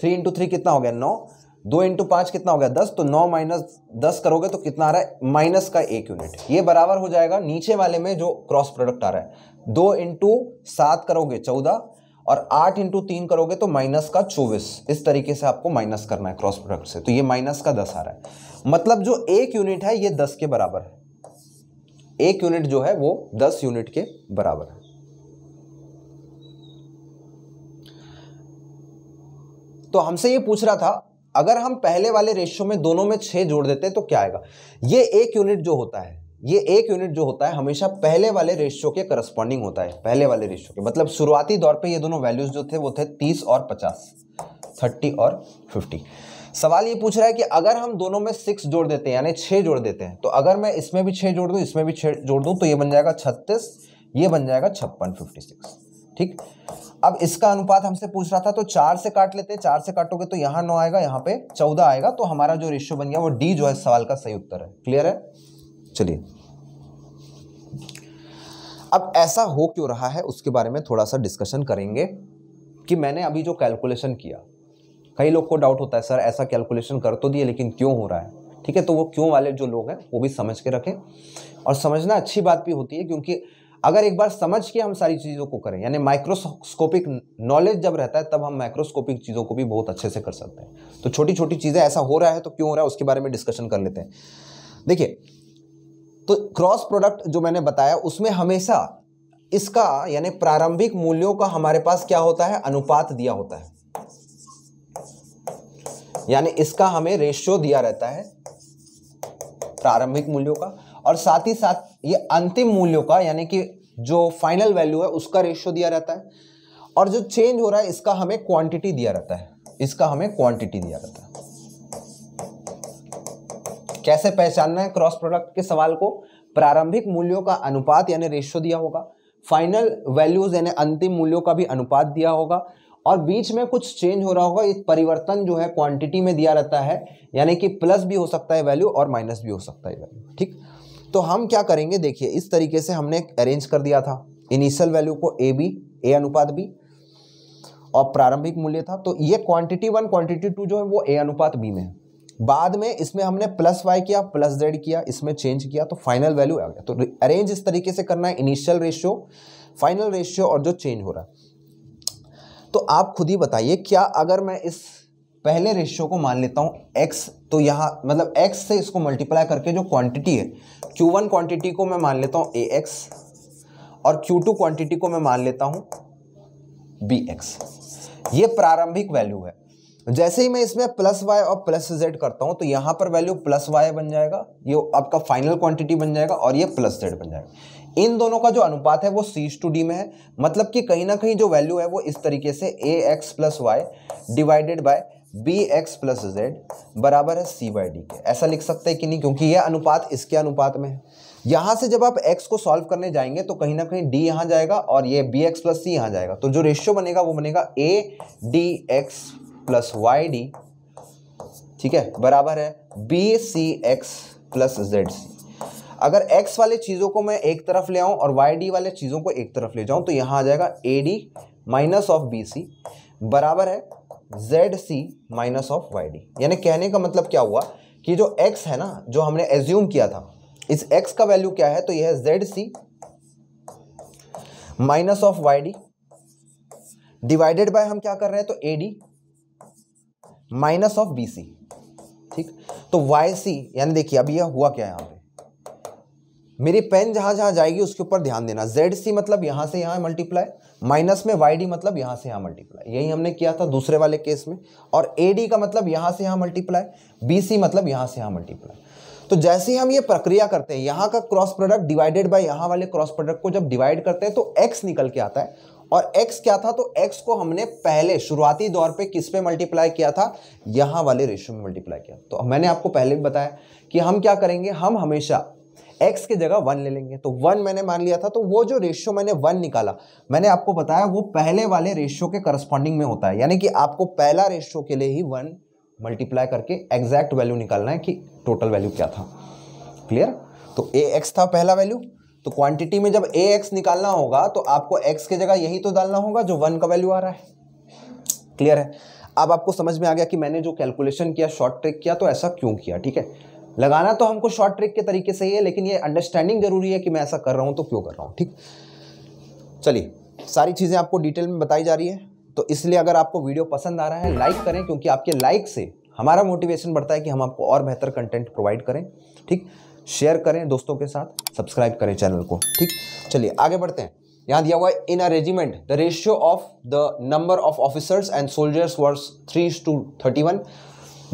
3 × 3 कितना हो गया 9, दो इंटू पाँच कितना हो गया 10, तो 9 माइनस 10 करोगे तो कितना आ रहा है माइनस का 1 यूनिट। ये बराबर हो जाएगा नीचे वाले में जो क्रॉस प्रोडक्ट आ रहा है 2 इंटू 7 करोगे 14 और 8 इंटू 3 करोगे तो माइनस का 24। इस तरीके से आपको माइनस करना है क्रॉस प्रोडक्ट से, तो ये माइनस का 10 आ रहा है। मतलब जो 1 यूनिट है ये 10 के बराबर है, 1 यूनिट जो है वो 10 यूनिट के बराबर है। तो हमसे ये पूछ रहा था अगर हम पहले वाले रेशियो में दोनों में 6 जोड़ देते हैं तो क्या आएगा। ये 1 यूनिट जो होता है, ये 1 यूनिट जो होता है हमेशा पहले वाले रेशियो के करस्पॉन्डिंग होता है, पहले वाले रेशियो के मतलब शुरुआती दौर पे ये दोनों वैल्यूज जो थे वो थे 30 और 50, 30 और 50। सवाल ये पूछ रहा है कि अगर हम दोनों में 6 जोड़ देते हैं यानी 6 जोड़ देते हैं, तो अगर मैं इसमें भी 6 जोड़ दूँ इसमें भी 6 जोड़ दूँ तो ये बन जाएगा 36, ये बन जाएगा 56, 56। ठीक, अब इसका अनुपात हमसे पूछ रहा था तो 4 से काट लेते हैं, 4 से काटोगे तो यहाँ 9 आएगा, यहाँ पे 14 आएगा, तो हमारा जो रेशियो बन गया वो डी जो है सवाल का सही उत्तर है। क्लियर है। चलिए अब ऐसा हो क्यों रहा है उसके बारे में थोड़ा सा डिस्कशन करेंगे कि मैंने अभी जो कैलकुलेशन किया, कई लोग को डाउट होता है सर ऐसा कैलकुलेशन कर तो दिए लेकिन क्यों हो रहा है। ठीक है, तो वो क्यों वाले जो लोग हैं वो भी समझ के रखें, और समझना अच्छी बात भी होती है क्योंकि अगर एक बार समझ के हम सारी चीज़ों को करें यानी माइक्रोस्कोपिक नॉलेज जब रहता है तब हम माइक्रोस्कोपिक चीज़ों को भी बहुत अच्छे से कर सकते हैं। तो छोटी छोटी चीज़ें ऐसा हो रहा है तो क्यों हो रहा है उसके बारे में डिस्कशन कर लेते हैं। देखिए तो क्रॉस प्रोडक्ट जो मैंने बताया उसमें हमेशा इसका यानी प्रारंभिक मूल्यों का हमारे पास क्या होता है अनुपात दिया होता है, यानी इसका हमें रेशियो दिया रहता है प्रारंभिक मूल्यों का, और साथ ही साथ ये अंतिम मूल्यों का यानी कि जो फाइनल वैल्यू है उसका रेशियो दिया रहता है, और जो चेंज हो रहा है इसका हमें क्वांटिटी दिया रहता है, इसका हमें क्वांटिटी दिया रहता है। कैसे पहचानना है क्रॉस प्रोडक्ट के सवाल को, प्रारंभिक मूल्यों का अनुपात यानी रेशियो दिया होगा, फाइनल वैल्यूज यानी अंतिम मूल्यों का भी अनुपात दिया होगा, और बीच में कुछ चेंज हो रहा होगा, ये परिवर्तन जो है क्वांटिटी में दिया रहता है यानी कि प्लस भी हो सकता है वैल्यू और माइनस भी हो सकता है वैल्यू। ठीक, तो हम क्या करेंगे देखिए इस तरीके से हमने अरेंज कर दिया था, इनिशियल वैल्यू को ए बी, ए अनुपात बी, और प्रारंभिक मूल्य था तो ये क्वांटिटी 1 क्वांटिटी 2 जो है वो ए अनुपात बी में है। बाद में इसमें हमने प्लस वाई किया, प्लस जेड किया, इसमें चेंज किया तो फाइनल वैल्यू आ गया। तो अरेंज इस तरीके से करना है, इनिशियल रेशियो, फाइनल रेशियो और जो चेंज हो रहा है। तो आप खुद ही बताइए क्या अगर मैं इस पहले रेशियो को मान लेता हूँ x, तो यहाँ मतलब x से इसको मल्टीप्लाई करके जो क्वांटिटी है q1 क्वांटिटी को मैं मान लेता हूँ ax और q2 क्वांटिटी को मैं मान लेता हूँ bx, ये प्रारंभिक वैल्यू है। जैसे ही मैं इसमें प्लस y और प्लस z करता हूँ तो यहाँ पर वैल्यू प्लस y बन जाएगा, ये आपका फाइनल क्वांटिटी बन जाएगा और ये प्लस z बन जाएगा। इन दोनों का जो अनुपात है वो C/D में है, मतलब कि कहीं ना कहीं जो वैल्यू है वो इस तरीके से ax plus y divided by bx plus Z बराबर है c/d के, ऐसा लिख सकते हैं कि नहीं, क्योंकि यह अनुपात इसके अनुपात में है। यहाँ से जब आप x को सॉल्व करने जाएंगे तो कहीं ना कहीं d यहाँ जाएगा और ये bx प्लस c यहाँ जाएगा, तो जो रेशियो बनेगा वो बनेगा adx प्लस yd, ठीक है, बराबर है bcx प्लस zc। अगर x वाले चीज़ों को मैं एक तरफ ले आऊँ और yd वाले चीज़ों को एक तरफ ले जाऊँ तो यहाँ आ जाएगा ad माइनस ऑफ bc बराबर है Z C minus of Y D. यानी कहने का मतलब क्या हुआ कि जो एक्स है ना, जो हमने एज्यूम किया था, इस एक्स का वैल्यू क्या है तो यह है Z C minus of Y D divided by हम क्या कर रहे हैं तो A D minus of B C. ठीक, तो वाई सी यानी देखिए अब यह हुआ क्या है, यहाँ पे मेरी पेन जहाँ जहाँ जाएगी उसके ऊपर ध्यान देना, जेड सी मतलब यहाँ से यहाँ मल्टीप्लाई, माइनस में वाई डी मतलब यहाँ से यहाँ मल्टीप्लाई, यही हमने किया था दूसरे वाले केस में, और ए डी का मतलब यहाँ से यहाँ मल्टीप्लाई, बी सी मतलब यहाँ से यहाँ मल्टीप्लाई। तो जैसे ही हम ये प्रक्रिया करते हैं, यहाँ का क्रॉस प्रोडक्ट डिवाइडेड बाय यहाँ वाले क्रॉस प्रोडक्ट को जब डिवाइड करते हैं तो एक्स निकल के आता है, और एक्स क्या था तो एक्स को हमने पहले शुरुआती दौर पे किस पे मल्टीप्लाई किया था, यहाँ वाले रेशियो में मल्टीप्लाई किया। तो मैंने आपको पहले भी बताया कि हम क्या करेंगे, हम हमेशा x की जगह 1 ले लेंगे, तो 1 मैंने मान लिया था, तो वो जो रेशियो मैंने 1 निकाला, मैंने आपको बताया वो पहले वाले रेशियो के करस्पॉन्डिंग में होता है, यानी कि आपको पहला रेशियो के लिए ही 1 मल्टीप्लाई करके एग्जैक्ट वैल्यू निकालना है कि टोटल वैल्यू क्या था। क्लियर, तो ax था पहला वैल्यू, तो क्वांटिटी में जब ax निकालना होगा तो आपको x की जगह यही तो डालना होगा जो 1 का वैल्यू आ रहा है। क्लियर है। अब आपको समझ में आ गया कि मैंने जो कैलकुलेशन किया, शॉर्ट ट्रिक किया, तो ऐसा क्यों किया। ठीक है, लगाना तो हमको शॉर्ट ट्रिक के तरीके से ही है, लेकिन ये अंडरस्टैंडिंग जरूरी है कि मैं ऐसा कर रहा हूँ तो क्यों कर रहा हूँ। ठीक, चलिए सारी चीज़ें आपको डिटेल में बताई जा रही है, तो इसलिए अगर आपको वीडियो पसंद आ रहा है लाइक करें, क्योंकि आपके लाइक से हमारा मोटिवेशन बढ़ता है कि हम आपको और बेहतर कंटेंट प्रोवाइड करें। ठीक, शेयर करें दोस्तों के साथ, सब्सक्राइब करें चैनल को। ठीक, चलिए आगे बढ़ते हैं। यहाँ दिया हुआ है in a regiment the ratio of the number of officers and soldiers was 3:31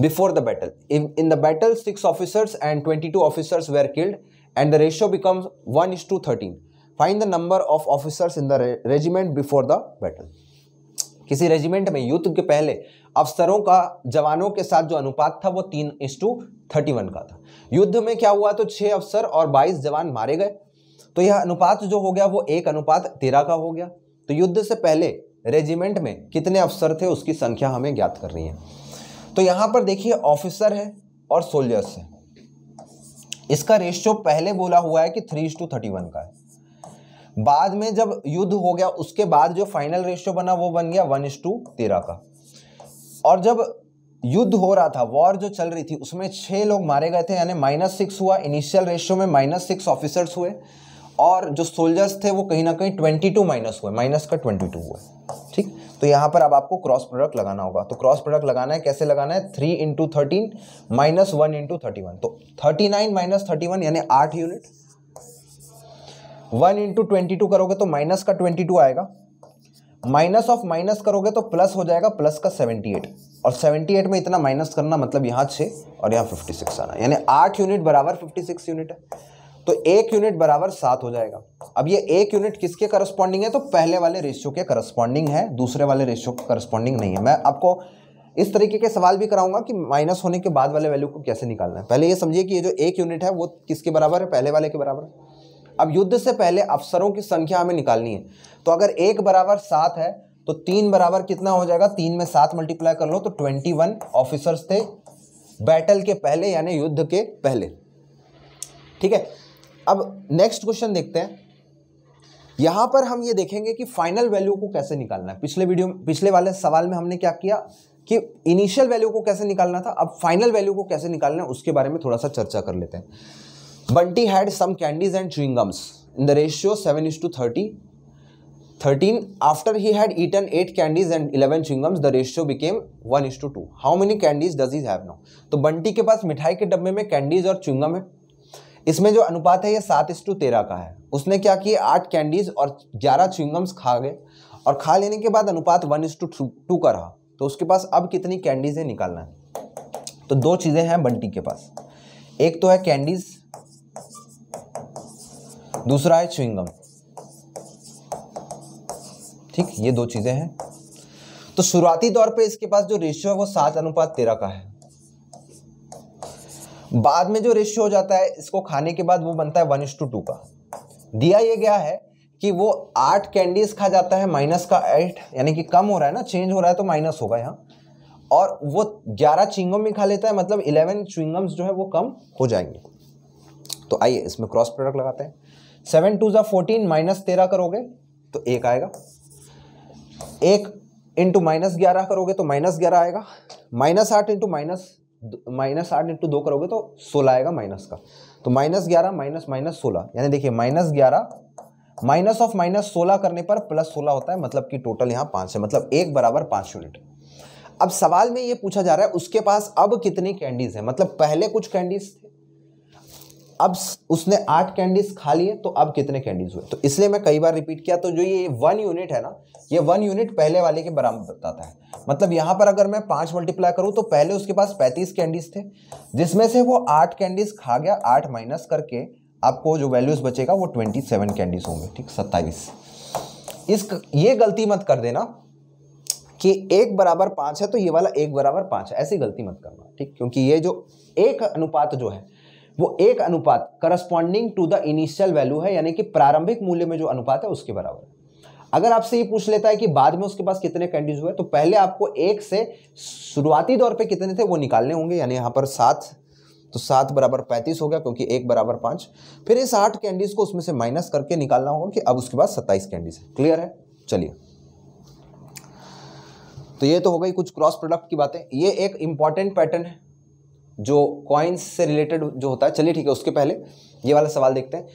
before the battle. In the battle 6 officers and 22 officers were killed and the ratio becomes 1:13। Find the number of officers in the regiment before the battle. किसी regiment में युद्ध के पहले अफसरों का जवानों के साथ जो अनुपात था वो 3:31 का था। युद्ध में क्या हुआ तो 6 अफसर और 22 जवान मारे गए, तो यह अनुपात जो हो गया वो 1:13 का हो गया। तो युद्ध से पहले रेजिमेंट में कितने अफसर थे उसकी संख्या हमें ज्ञात करनी है। तो यहाँ पर देखिए ऑफिसर है और सोल्जर्स है, इसका रेशियो पहले बोला हुआ है कि 3:31 का है। बाद में जब युद्ध हो गया उसके बाद जो फाइनल रेशियो बना वो बन गया 1:13 का। और जब युद्ध हो रहा था, वॉर जो चल रही थी, उसमें 6 लोग मारे गए थे, यानी -6 हुआ। इनिशियल रेशियो में -6 ऑफिसर्स हुए और जो सोल्जर्स थे वो कहीं ना कहीं 22 माइनस हुए, -22 हुए। ठीक, तो यहाँ पर अब आपको क्रॉस प्रोडक्ट लगाना होगा। तो क्रॉस प्रोडक्ट लगाना है, कैसे लगाना है? 3 × 13 -1 × 31, तो 39 -31 यानी 8 यूनिट। 1 × 22 करोगे तो -22 आएगा, माइनस ऑफ माइनस करोगे तो प्लस हो जाएगा, प्लस का 78, और 78 में इतना माइनस करना मतलब यहाँ 6 और यहाँ 56 आना, यानी 8 यूनिट बराबर 56 यूनिट है, तो 1 यूनिट बराबर 7 हो जाएगा। अब ये 1 यूनिट किसके करस्पॉन्डिंग है? तो पहले वाले रेशियो के करस्पॉन्डिंग है, दूसरे वाले रेशियो के करस्पॉन्डिंग नहीं है। मैं आपको इस तरीके के सवाल भी कराऊंगा कि माइनस होने के बाद वाले वैल्यू को कैसे निकालना है। पहले ये समझिए कि ये जो 1 यूनिट है वो किसके बराबर है? पहले वाले के बराबर है। अब युद्ध से पहले अफसरों की संख्या हमें निकालनी है, तो अगर 1 बराबर 7 है तो 3 बराबर कितना हो जाएगा? 3 में 7 मल्टीप्लाई कर लो तो 21 ऑफिसर्स थे बैटल के पहले, यानी युद्ध के पहले। ठीक है, अब नेक्स्ट क्वेश्चन देखते हैं। यहाँ पर हम ये देखेंगे कि फाइनल वैल्यू को कैसे निकालना है। पिछले वाले सवाल में हमने क्या किया कि इनिशियल वैल्यू को कैसे निकालना था, अब फाइनल वैल्यू को कैसे निकालना है उसके बारे में थोड़ा सा चर्चा कर लेते हैं। Bunty had some candies and chewing gums in the ratio 7:13. After he had eaten 8 candies and 11 chewing gums, the ratio became 1:2. How many candies does he have now? तो बंटी के पास मिठाई के डब्बे में कैंडीज और च्युंगम है, इसमें जो अनुपात है ये 7:13 का है। उसने क्या किया, 8 कैंडीज और 11 च्युंगम्स खा गए, और खा लेने के बाद अनुपात 1:2 का रहा, तो उसके पास अब कितनी कैंडीज है निकालना है। तो दो चीज़ें हैं बंटी के पास, एक तो है कैंडीज, दूसरा है च्युइंगम। ठीक, ये दो चीजें हैं। तो शुरुआती दौर पे इसके पास जो रेशियो है वो 7:13 का है। बाद में जो रेशियो हो जाता है इसको खाने के बाद वो बनता है 1:2 का। दिया ये गया है कि वो 8 कैंडीज खा जाता है, माइनस का 8 यानी कि कम हो रहा है ना, चेंज हो रहा है तो माइनस होगा यहाँ, और वो 11 च्युइंगम भी खा लेता है, मतलब 11 च्युइंगम्स जो है वो कम हो जाएंगे। तो आइए इसमें क्रॉस प्रोडक्ट लगाते हैं। 7 × 14 -13 करोगे तो 1 आएगा, 1 × -11 करोगे तो -11 आएगा, -8 × 2 करोगे तो 16 आएगा माइनस का। तो -11 --16 यानी देखिए -11 माइनस ऑफ -16 करने पर +16 होता है, मतलब कि टोटल यहाँ 5 है, मतलब 1 बराबर 5 यूनिट। अब सवाल में ये पूछा जा रहा है उसके पास अब कितनी कैंडीज है, मतलब पहले कुछ कैंडीज थे, अब उसने 8 कैंडीज खा लिए तो अब कितने कैंडीज हुए। तो इसलिए मैं कई बार रिपीट किया, तो जो ये 1 यूनिट है ना, ये 1 यूनिट पहले वाले के बराबर बताता है, मतलब यहाँ पर अगर मैं 5 मल्टीप्लाई करूँ तो पहले उसके पास 35 कैंडीज थे, जिसमें से वो 8 कैंडीज खा गया, 8 माइनस करके आपको जो वैल्यूज बचेगा वो 27 कैंडीज होंगे। ठीक, 27। ये गलती मत कर देना कि 1 बराबर 5 है तो ये वाला 1 बराबर 5 है, ऐसी गलती मत करना। ठीक, क्योंकि ये जो 1 अनुपात जो है वो 1 अनुपात corresponding to the initial value है, यानी कि प्रारंभिक मूल्य में जो अनुपात है उसके बराबर है। अगर आपसे ये पूछ लेता है कि बाद में उसके पास कितने कैंडीज हुए, तो पहले आपको 1 से शुरुआती दौर पे कितने थे वो निकालने होंगे, यानी यहाँ पर 7, तो 7 बराबर 35 हो गया क्योंकि 1 बराबर 5। फिर इस 8 कैंडीज को उसमें से माइनस करके निकालना होगा कि अब उसके पास 27 कैंडीज है। क्लियर है? चलिए तो ये तो हो गई कुछ क्रॉस प्रोडक्ट की बातें। ये एक इम्पॉर्टेंट पैटर्न है जो कॉइन्स से रिलेटेड जो होता है। चलिए ठीक है, उसके पहले ये वाला सवाल देखते हैं।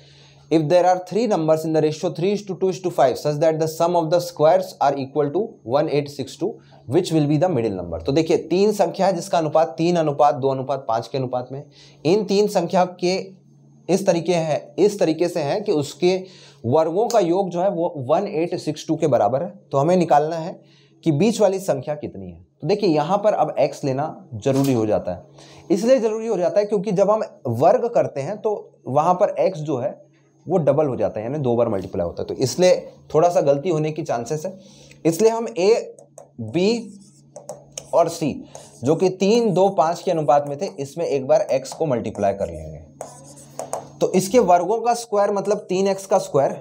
If there are three numbers in the ratio 3:2:5 such that the sum of the squares are equal to 1862 which will be the middle number. तो देखिए तीन संख्या है जिसका अनुपात 3:2:5 के अनुपात में, इन तीन संख्या के इस तरीके से है कि उसके वर्गों का योग जो है वो 1862 के बराबर है। तो हमें निकालना है कि बीच वाली संख्या कितनी है। तो देखिए यहाँ पर अब x लेना जरूरी हो जाता है, इसलिए ज़रूरी हो जाता है क्योंकि जब हम वर्ग करते हैं तो वहाँ पर x जो है वो डबल हो जाता है, यानी 2 बार मल्टीप्लाई होता है। तो इसलिए थोड़ा सा गलती होने की चांसेस है, इसलिए हम a, b और c जो कि 3, 2, 5 के अनुपात में थे, इसमें एक बार x को मल्टीप्लाई कर लेंगे। तो इसके वर्गों का स्क्वायर मतलब 3x का स्क्वायर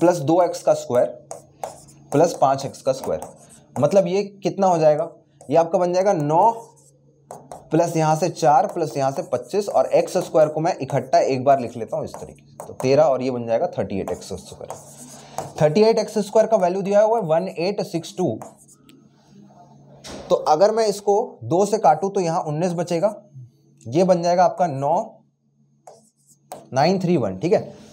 प्लस 2x का स्क्वायर प्लस 5x का स्क्वायर, मतलब ये कितना हो जाएगा, ये आपका बन जाएगा 9 प्लस यहाँ से 4 प्लस यहाँ से 25, और एक्स स्क्वायर को मैं इकट्ठा एक बार लिख लेता हूँ इस तरीके से। तो 13 और ये बन जाएगा 38x स्क्वायर। 38x स्क्वायर का वैल्यू दिया हुआ है 1862। तो अगर मैं इसको 2 से काटूँ तो यहाँ 19 बचेगा, ये बन जाएगा आपका 9,931, ठीक है।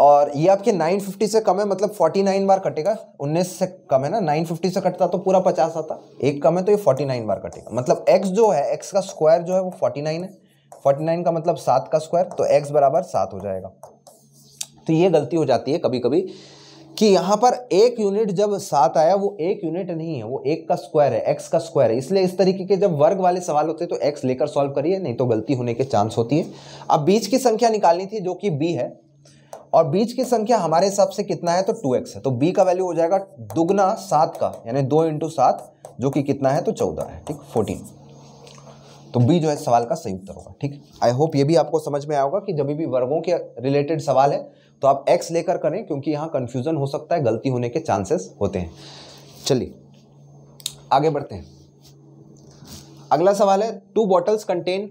और ये आपके 950 से कम है, मतलब 49 बार कटेगा। 19 से कम है ना, 950 से कटता तो पूरा 50 आता, एक कम है तो ये 49 बार कटेगा। मतलब x जो है, x का स्क्वायर जो है वो 49 है, 49 का मतलब 7 का स्क्वायर, तो x बराबर 7 हो जाएगा। तो ये गलती हो जाती है कभी कभी कि यहाँ पर एक यूनिट जब 7 आया वो एक यूनिट नहीं है, वो एक का स्क्वायर है, एक्स का स्क्वायर है। इसलिए इस तरीके के जब वर्ग वाले सवाल होते हैं तो एक्स लेकर सॉल्व करिए, नहीं तो गलती होने के चांस होती है। अब बीच की संख्या निकालनी थी जो कि बी है, और बीच की संख्या हमारे हिसाब से कितना है, तो 2x है। तो b का वैल्यू हो जाएगा 2 गुना 7 का, यानी 2 × 7 जो कि कितना है, तो 14 है, ठीक, 14। तो b जो है सवाल का सही उत्तर होगा, ठीक। आई होप ये भी आपको समझ में आया होगा कि जब भी वर्गों के रिलेटेड सवाल है तो आप x लेकर करें, क्योंकि यहाँ कन्फ्यूजन हो सकता है, गलती होने के चांसेस होते हैं। चलिए आगे बढ़ते हैं। अगला सवाल है 2 bottles contain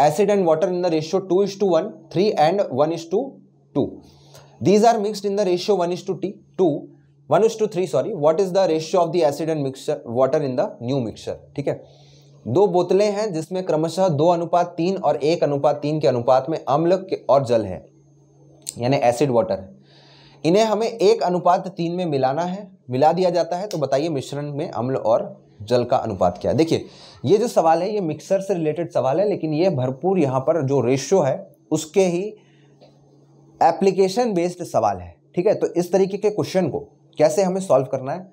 acid and water in the ratio 2:1, 3 and 1:2। These are mixed in the ratio 1:3, sorry. What is the ratio of the acid and mixture water in the new mixture? ठीक है, 2 बोतलें हैं जिसमें क्रमशः 2:3 और 1:3 के अनुपात में अम्ल और जल है, यानी एसिड वाटर है। इन्हें हमें 1:3 में मिलाना है, मिला दिया जाता है। तो बताइए मिश्रण में अम्ल और जल का अनुपात क्या है। देखिए ये जो सवाल है ये मिक्सर से रिलेटेड सवाल है, लेकिन ये भरपूर यहाँ पर जो रेशियो है उसके ही एप्लीकेशन बेस्ड सवाल है, ठीक है। तो इस तरीके के क्वेश्चन को कैसे हमें सॉल्व करना है,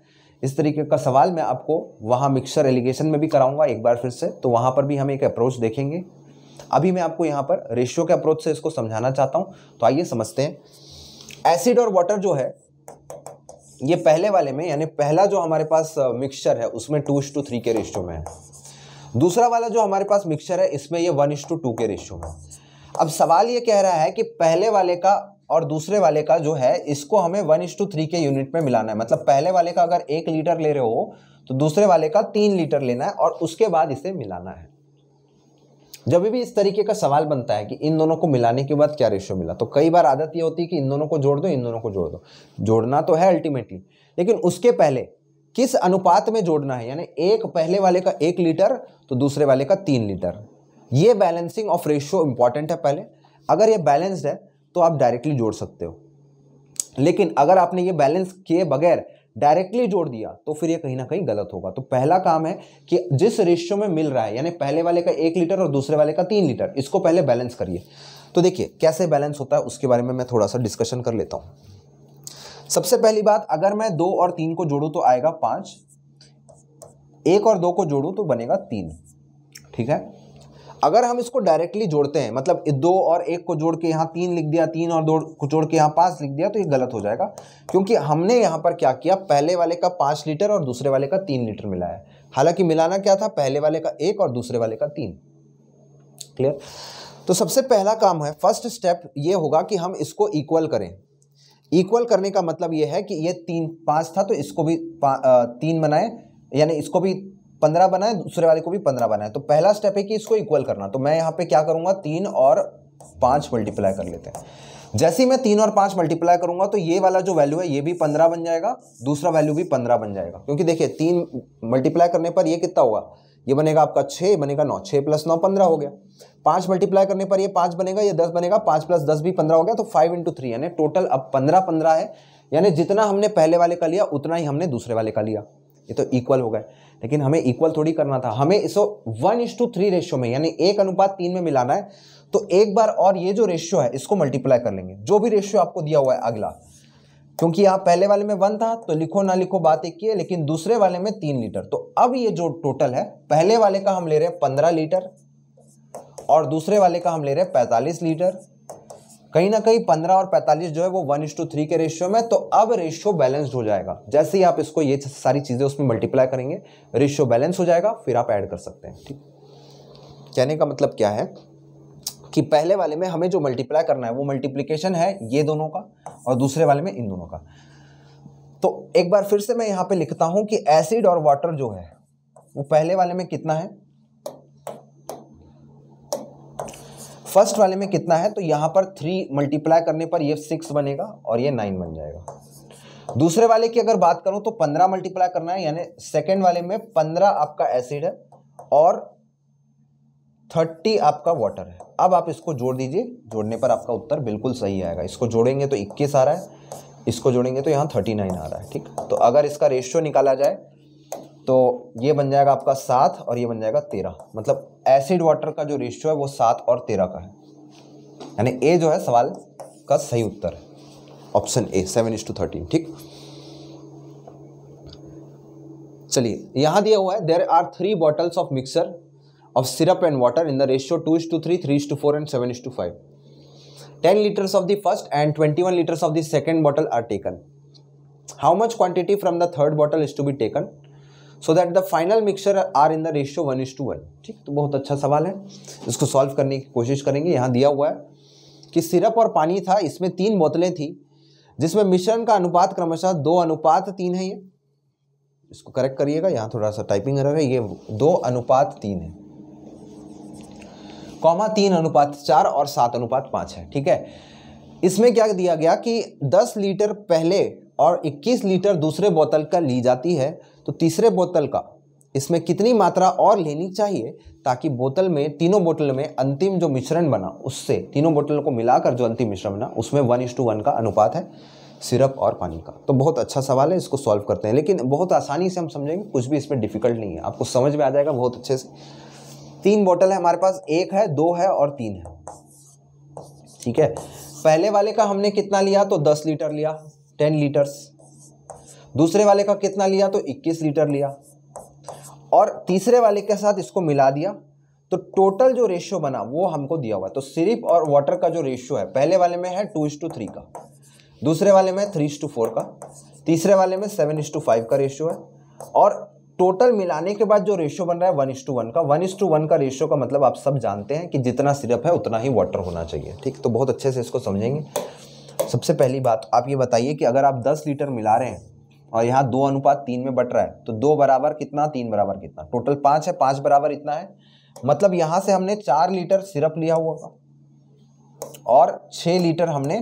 इस तरीके का सवाल मैं आपको वहाँ मिक्सचर एलिगेशन में भी कराऊंगा एक बार फिर से, तो वहाँ पर भी हम एक अप्रोच देखेंगे। अभी मैं आपको यहाँ पर रेशियो के अप्रोच से इसको समझाना चाहता हूँ। तो आइए समझते हैं। एसिड और वाटर जो है ये पहले वाले में, यानी पहला जो हमारे पास मिक्सचर है उसमें 2:3 के रेशियो में है, दूसरा वाला जो हमारे पास मिक्सचर है इसमें ये 1:2 के रेशियो में है। अब सवाल ये कह रहा है कि पहले वाले का और दूसरे वाले का जो है इसको हमें 1:3 के यूनिट में मिलाना है। मतलब पहले वाले का अगर 1 लीटर ले रहे हो तो दूसरे वाले का 3 लीटर लेना है और उसके बाद इसे मिलाना है। जब भी इस तरीके का सवाल बनता है कि इन दोनों को मिलाने के बाद क्या रेशियो मिला, तो कई बार आदत ये होती है कि इन दोनों को जोड़ दो, इन दोनों को जोड़ दो। जोड़ना तो है अल्टीमेटली, लेकिन उसके पहले किस अनुपात में जोड़ना है, यानी एक पहले वाले का 1 लीटर तो दूसरे वाले का 3 लीटर। ये बैलेंसिंग ऑफ रेशियो इंपॉर्टेंट है पहले। अगर ये बैलेंस्ड है तो आप डायरेक्टली जोड़ सकते हो, लेकिन अगर आपने ये बैलेंस किए बगैर डायरेक्टली जोड़ दिया तो फिर ये कहीं ना कहीं गलत होगा। तो पहला काम है कि जिस रेशियो में मिल रहा है, यानी पहले वाले का 1 लीटर और दूसरे वाले का 3 लीटर, इसको पहले बैलेंस करिए। तो देखिए कैसे बैलेंस होता है उसके बारे में मैं थोड़ा सा डिस्कशन कर लेता हूँ। सबसे पहली बात, अगर मैं 2 और 3 को जोड़ूँ तो आएगा 5, 1 और 2 को जोड़ूँ तो बनेगा 3, ठीक है। अगर हम इसको डायरेक्टली जोड़ते हैं, मतलब 2 और 1 को जोड़ के यहाँ 3 लिख दिया, 3 और 2 को जोड़ के यहाँ 5 लिख दिया, तो ये गलत हो जाएगा, क्योंकि हमने यहाँ पर क्या किया, पहले वाले का 5 लीटर और दूसरे वाले का 3 लीटर मिलाया। हालांकि मिलाना क्या था, पहले वाले का 1 और दूसरे वाले का 3। क्लियर। तो सबसे पहला काम है, फर्स्ट स्टेप ये होगा कि हम इसको इक्वल करें। इक्वल करने का मतलब ये है कि ये 3, 5 था तो इसको भी 3 बनाए, यानी इसको भी 15 बनाए, दूसरे वाले को भी 15 बनाए। तो पहला स्टेप है कि इसको इक्वल करना। तो मैं यहाँ पे क्या करूँगा, 3 और 5 मल्टीप्लाई कर लेते हैं। जैसे ही मैं 3 और 5 मल्टीप्लाई करूंगा तो ये वाला जो वैल्यू है ये भी 15 बन जाएगा, दूसरा वैल्यू भी 15 बन जाएगा, क्योंकि देखिए 3 मल्टीप्लाई करने पर ये कितना होगा, ये बनेगा आपका 6 बनेगा 9, 6 + 9 15 हो गया। 5 मल्टीप्लाई करने पर ये 5 बनेगा, ये 10 बनेगा, 5 + 10 भी 15 हो गया, तो 5 × 3 यानी टोटल अब 15 15 है, यानी जितना हमने पहले वाले का लिया उतना ही हमने दूसरे वाले का लिया। ये तो इक्वल हो गए, लेकिन हमें इक्वल थोड़ी करना था, हमें इसको 1:3 रेशियो में यानी 1:3 में मिलाना है। तो एक बार और ये जो रेशियो है इसको मल्टीप्लाई कर लेंगे, जो भी रेशियो आपको दिया हुआ है अगला, क्योंकि यहाँ पहले वाले में 1 था तो लिखो ना लिखो बात एक की है, लेकिन दूसरे वाले में 3 लीटर। तो अब ये जो टोटल है पहले वाले का हम ले रहे हैं 15 लीटर और दूसरे वाले का हम ले रहे हैं 45 लीटर, कहीं ना कहीं 15 और 45 जो है वो 1:3 के रेशियो में। तो अब रेशियो बैलेंस्ड हो जाएगा, जैसे ही आप इसको ये सारी चीज़ें उसमें मल्टीप्लाई करेंगे रेशियो बैलेंस हो जाएगा, फिर आप ऐड कर सकते हैं। ठीक, कहने का मतलब क्या है कि पहले वाले में हमें जो मल्टीप्लाई करना है वो मल्टीप्लीकेशन है ये दोनों का और दूसरे वाले में इन दोनों का। तो एक बार फिर से मैं यहाँ पर लिखता हूँ कि एसिड और वाटर जो है वो पहले वाले में कितना है, फर्स्ट वाले में कितना है, तो यहाँ पर 3 मल्टीप्लाई करने पर ये 6 बनेगा और ये 9 बन जाएगा। दूसरे वाले की अगर बात करूँ तो 15 मल्टीप्लाई करना है, यानी सेकेंड वाले में 15 आपका एसिड है और 30 आपका वाटर है। अब आप इसको जोड़ दीजिए, जोड़ने पर आपका उत्तर बिल्कुल सही आएगा। इसको जोड़ेंगे तो 21 आ रहा है, इसको जोड़ेंगे तो यहाँ 39 आ रहा है। ठीक, तो अगर इसका रेशियो निकाला जाए तो ये बन जाएगा आपका 7 और ये बन जाएगा 13, मतलब एसिड वाटर का जो रेशियो है वो 7 और 13 का है, यानी ए जो है सवाल का सही उत्तर है, ऑप्शन ए 7:13। ठीक, चलिए यहाँ दिया हुआ है there are 3 bottles of mixer of syrup and water in the ratio 2:3, 3:4 and 7:5। 10 liters of the first and 21 liters of the second bottle are taken. How much quantity from the third bottle is to be taken? So that the final mixture are in the ratio 1:1। ठीक, तो बहुत अच्छा सवाल है, इसको solve करने की कोशिश करेंगे। यहाँ दिया हुआ है कि सिरप और पानी था, इसमें 3 बोतलें थी जिसमें मिश्रण का अनुपात क्रमशः 2:3 है। ये इसको करेक्ट करिएगा, यहाँ थोड़ा सा टाइपिंग एरर है, ये 2:3 है, 3:4 और 7:5 है। ठीक है, इसमें क्या दिया गया कि 10 लीटर पहले और 21 लीटर दूसरे बोतल का ली जाती है, तो तीसरे बोतल का इसमें कितनी मात्रा और लेनी चाहिए ताकि बोतल में, तीनों बोतल में अंतिम जो मिश्रण बना उससे, तीनों बोतल को मिलाकर जो अंतिम मिश्रण बना उसमें 1:1 का अनुपात है सिरप और पानी का। तो बहुत अच्छा सवाल है, इसको सॉल्व करते हैं, लेकिन बहुत आसानी से हम समझेंगे, कुछ भी इसमें डिफिकल्ट नहीं है, आपको समझ में आ जाएगा बहुत अच्छे से। 3 बोतल है हमारे पास, 1 है 2 है और 3 है। ठीक है, पहले वाले का हमने कितना लिया तो 10 लीटर लिया, 10 लीटर्स, दूसरे वाले का कितना लिया तो 21 लीटर लिया और तीसरे वाले के साथ इसको मिला दिया, तो टोटल जो रेशियो बना वो हमको दिया हुआ है। तो सिरप और वाटर का जो रेशियो है पहले वाले में है 2:3 का, दूसरे वाले में 3:4 का, तीसरे वाले में 7:5 का रेशियो है और टोटल मिलाने के बाद जो रेशियो बन रहा है 1:1 का। 1:1 का रेशियो का मतलब आप सब जानते हैं कि जितना सिरप है उतना ही वाटर होना चाहिए। ठीक, तो बहुत अच्छे से इसको समझेंगे। सबसे पहली बात आप ये बताइए कि अगर आप 10 लीटर मिला रहे हैं और यहाँ 2:3 में बट रहा है, तो 2 बराबर कितना 3 बराबर कितना, टोटल 5 है, 5 बराबर इतना है, मतलब यहाँ से हमने 4 लीटर सिरप लिया हुआ होगा और 6 लीटर हमने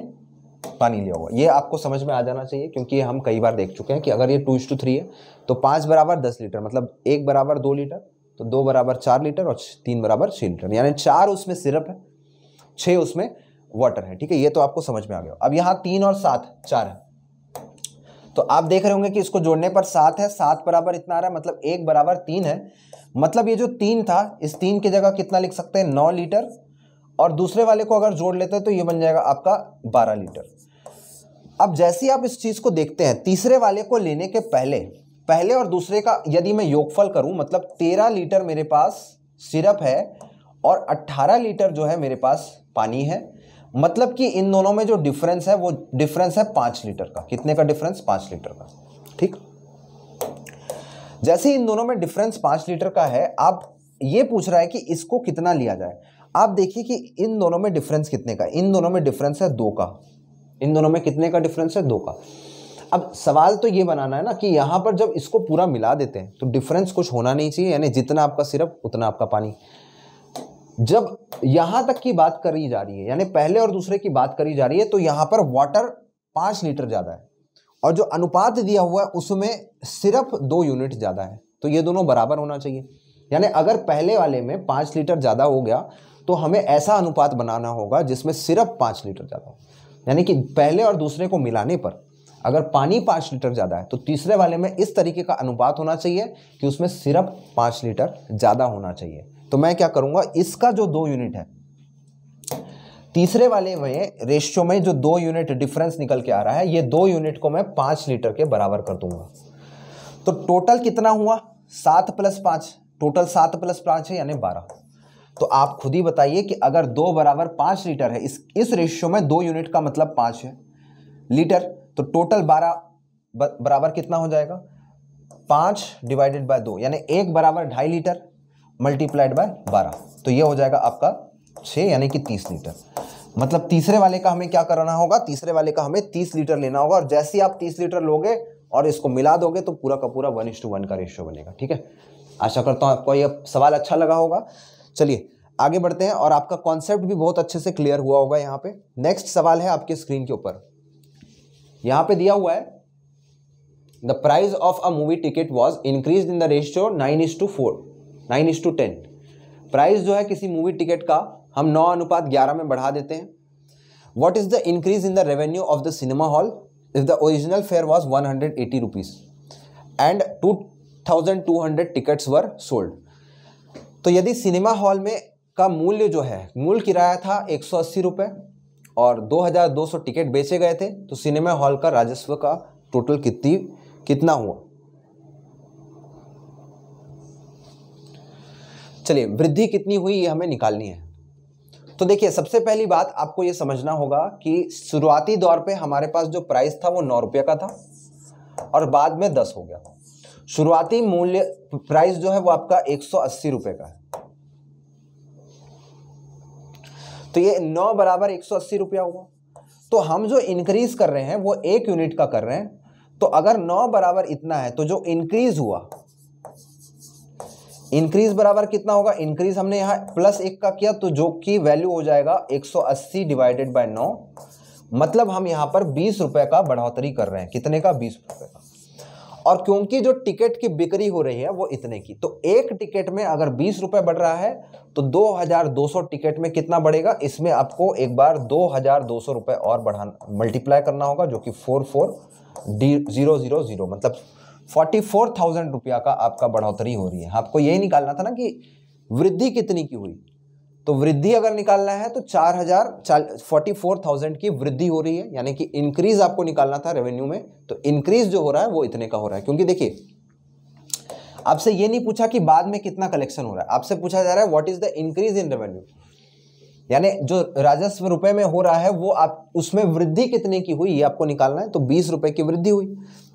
पानी लिया हुआ। ये आपको समझ में आ जाना चाहिए, क्योंकि हम कई बार देख चुके हैं कि अगर ये 2:3 है तो 5 बराबर 10 लीटर, मतलब 1 बराबर 2 लीटर, तो 2 बराबर 4 लीटर और 3 बराबर 6 लीटर, यानी 4 उसमें सिरप है, 6 उसमें वाटर है। ठीक है, ये तो आपको समझ में आ गया। अब यहाँ 3 और 7 4 है, तो आप देख रहे होंगे कि इसको जोड़ने पर 7 है, 7 बराबर इतना आ रहा है, मतलब 1 बराबर 3 है, मतलब ये जो 3 था इस 3 की जगह कितना लिख सकते हैं, 9 लीटर, और दूसरे वाले को अगर जोड़ लेते हैं तो ये बन जाएगा आपका 12 लीटर। अब जैसे ही आप इस चीज़ को देखते हैं, तीसरे वाले को लेने के पहले और दूसरे का यदि मैं योगफल करूं, मतलब 13 लीटर मेरे पास सिरप है और 18 लीटर जो है मेरे पास पानी है, मतलब कि इन दोनों में जो डिफरेंस है वो डिफरेंस है 5 लीटर का। कितने का डिफरेंस? 5 लीटर का। ठीक, जैसे इन दोनों में डिफरेंस 5 लीटर का है, आप ये पूछ रहा है कि इसको कितना लिया जाए। आप देखिए कि इन दोनों में डिफरेंस कितने का, इन दोनों में डिफरेंस है 2 का। इन दोनों में कितने का डिफरेंस है? 2 का। अब सवाल तो ये बनाना है ना कि यहाँ पर जब इसको पूरा मिला देते हैं तो डिफरेंस कुछ होना नहीं चाहिए, यानी जितना आपका सिरप उतना आपका पानी। जब यहां तक की बात करी जा रही है, यानी पहले और दूसरे की बात करी जा रही है, तो यहां पर वाटर 5 लीटर ज्यादा है और जो अनुपात दिया हुआ है उसमें सिर्फ 2 यूनिट ज्यादा है, तो ये दोनों बराबर होना चाहिए। यानी अगर पहले वाले में 5 लीटर ज्यादा हो गया तो हमें ऐसा अनुपात बनाना होगा जिसमें सिर्फ 5 लीटर ज्यादा हो, यानी कि पहले और दूसरे को मिलाने पर अगर पानी 5 लीटर ज़्यादा है तो तीसरे वाले में इस तरीके का अनुपात होना चाहिए कि उसमें सिर्फ 5 लीटर ज़्यादा होना चाहिए। तो मैं क्या करूँगा, इसका जो 2 यूनिट है तीसरे वाले में रेशियो में जो 2 यूनिट डिफरेंस निकल के आ रहा है, ये 2 यूनिट को मैं 5 लीटर के बराबर कर दूंगा। तो टोटल कितना हुआ, 7 + 5, टोटल 7 + 5 है यानी 12। तो आप खुद ही बताइए कि अगर 2 = 5 लीटर है, इस रेशियो में 2 यूनिट का मतलब 5 है लीटर, तो टोटल 12 बराबर कितना हो जाएगा, 5 ÷ 2 यानी 1 = 2.5 लीटर × 12। तो ये हो जाएगा आपका 6 यानी कि 30 लीटर। मतलब तीसरे वाले का हमें क्या करना होगा, तीसरे वाले का हमें 30 लीटर लेना होगा और जैसे ही आप 30 लीटर लोगे और इसको मिला दोगे तो पूरा का पूरा 1:1 का रेशियो बनेगा। ठीक है, आशा करता हूँ आपको यह सवाल अच्छा लगा होगा। चलिए आगे बढ़ते हैं और आपका कॉन्सेप्ट भी बहुत अच्छे से क्लियर हुआ होगा। यहाँ पे नेक्स्ट सवाल है आपके स्क्रीन के ऊपर, यहाँ पे दिया हुआ है the price of a movie ticket was increase in the ratio 9:4, 9:10। Price जो है किसी मूवी टिकट का हम 9:11 में बढ़ा देते हैं। What is the increase in the revenue of the cinema hall if the original fare was 180 rupees and 2200 tickets were sold. तो यदि सिनेमा हॉल में का मूल्य जो है, मूल किराया था 180 रुपये और 2200 टिकट बेचे गए थे, तो सिनेमा हॉल का राजस्व का टोटल कितना हुआ। चलिए वृद्धि कितनी हुई ये हमें निकालनी है। तो देखिए सबसे पहली बात आपको ये समझना होगा कि शुरुआती दौर पे हमारे पास जो प्राइस था वो 9 रुपये का था और बाद में 10 हो गया। शुरुआती मूल्य प्राइस जो है वो आपका 180 रुपये का है, तो ये 9 = 180 रुपया हुआ। तो हम जो इंक्रीज कर रहे हैं वो 1 यूनिट का कर रहे हैं, तो अगर 9 बराबर इतना है तो जो इंक्रीज हुआ, इंक्रीज बराबर कितना होगा, इंक्रीज हमने यहाँ +1 का किया तो जो कि वैल्यू हो जाएगा 180 ÷ 9, मतलब हम यहाँ पर 20 रुपए का बढ़ोतरी कर रहे हैं। कितने का, 20 रुपए का। और क्योंकि जो टिकट की बिक्री हो रही है वो इतने की, तो एक टिकट में अगर 20 रुपये बढ़ रहा है तो 2200 टिकट में कितना बढ़ेगा, इसमें आपको एक बार 2200 रुपये और बढ़ाना, मल्टीप्लाई करना होगा, जो कि 44,000 मतलब 44,000 रुपया का आपका बढ़ोतरी हो रही है। आपको यही निकालना था ना कि वृद्धि कितनी की हुई, तो वृद्धि अगर निकालना है तो 44,000 की वृद्धि हो रही है, यानी कि इंक्रीज आपको निकालना था रेवेन्यू में, तो इंक्रीज जो हो रहा है वो इतने का हो रहा है। क्योंकि देखिए आपसे ये नहीं पूछा कि बाद में कितना कलेक्शन हो रहा है, आपसे पूछा जा रहा है what is the increase in revenue, यानी जो राजस्व रुपए में हो रहा है वो आप उसमें वृद्धि कितने की हुई ये आपको निकालना है। तो 20 रुपये की वृद्धि हुई,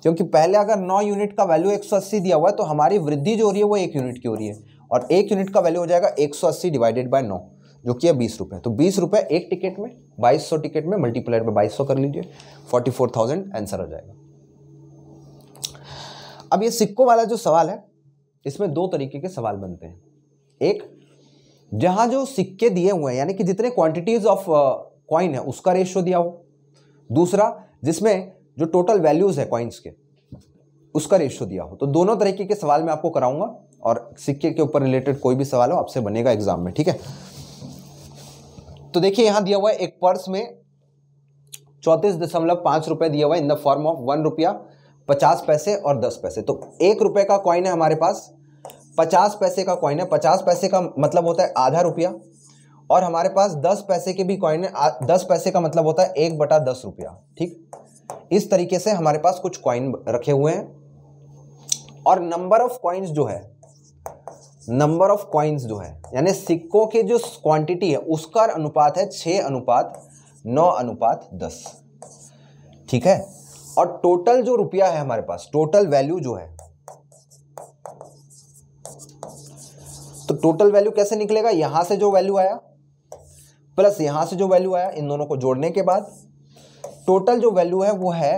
क्योंकि पहले अगर 9 यूनिट का वैल्यू 180 दिया हुआ है तो हमारी वृद्धि जो हो रही है वो 1 यूनिट की हो रही है और 1 यूनिट का वैल्यू हो जाएगा 180 ÷ 9 जो कि है 20 रुपये। तो 20 रुपये एक टिकट में, 2200 टिकट में मल्टीप्लाइड बाय 2200 कर लीजिए, 44,000 आंसर हो जाएगा। अब ये सिक्कों वाला जो सवाल है इसमें 2 तरीके के सवाल बनते हैं। एक, जहाँ जो सिक्के दिए हुए हैं यानी कि जितने क्वांटिटीज ऑफ कॉइन है उसका रेशियो दिया हो। दूसरा, जिसमें जो टोटल वैल्यूज़ है कॉइन्स के उसका रेशियो दिया हो। तो दोनों तरीके के सवाल मैं आपको कराऊंगा और सिक्के के ऊपर रिलेटेड कोई भी सवाल हो आपसे बनेगा एग्जाम में। ठीक है, तो देखिए यहाँ दिया हुआ है एक पर्स में 34.5 रुपये दिया हुआ है इन द फॉर्म ऑफ 1 रुपया 50 पैसे और 10 पैसे। तो 1 रुपये का कॉइन है हमारे पास, 50 पैसे का कॉइन है, 50 पैसे का मतलब होता है ½ रुपया और हमारे पास 10 पैसे के भी कॉइन है, 10 पैसे का मतलब होता है 1 बटा 10 रुपया। ठीक, इस तरीके से हमारे पास कुछ कॉइन रखे हुए हैं और नंबर ऑफ कॉइन्स जो है, नंबर ऑफ कॉइन्स जो है यानी सिक्कों की जो क्वांटिटी है उसका अनुपात है 6:9:10। ठीक है, और टोटल जो रुपया है हमारे पास, टोटल वैल्यू जो है, तो टोटल वैल्यू कैसे निकलेगा, यहां से जो वैल्यू आया प्लस यहां से जो वैल्यू आया, इन दोनों को जोड़ने के बाद टोटल जो वैल्यू है वो है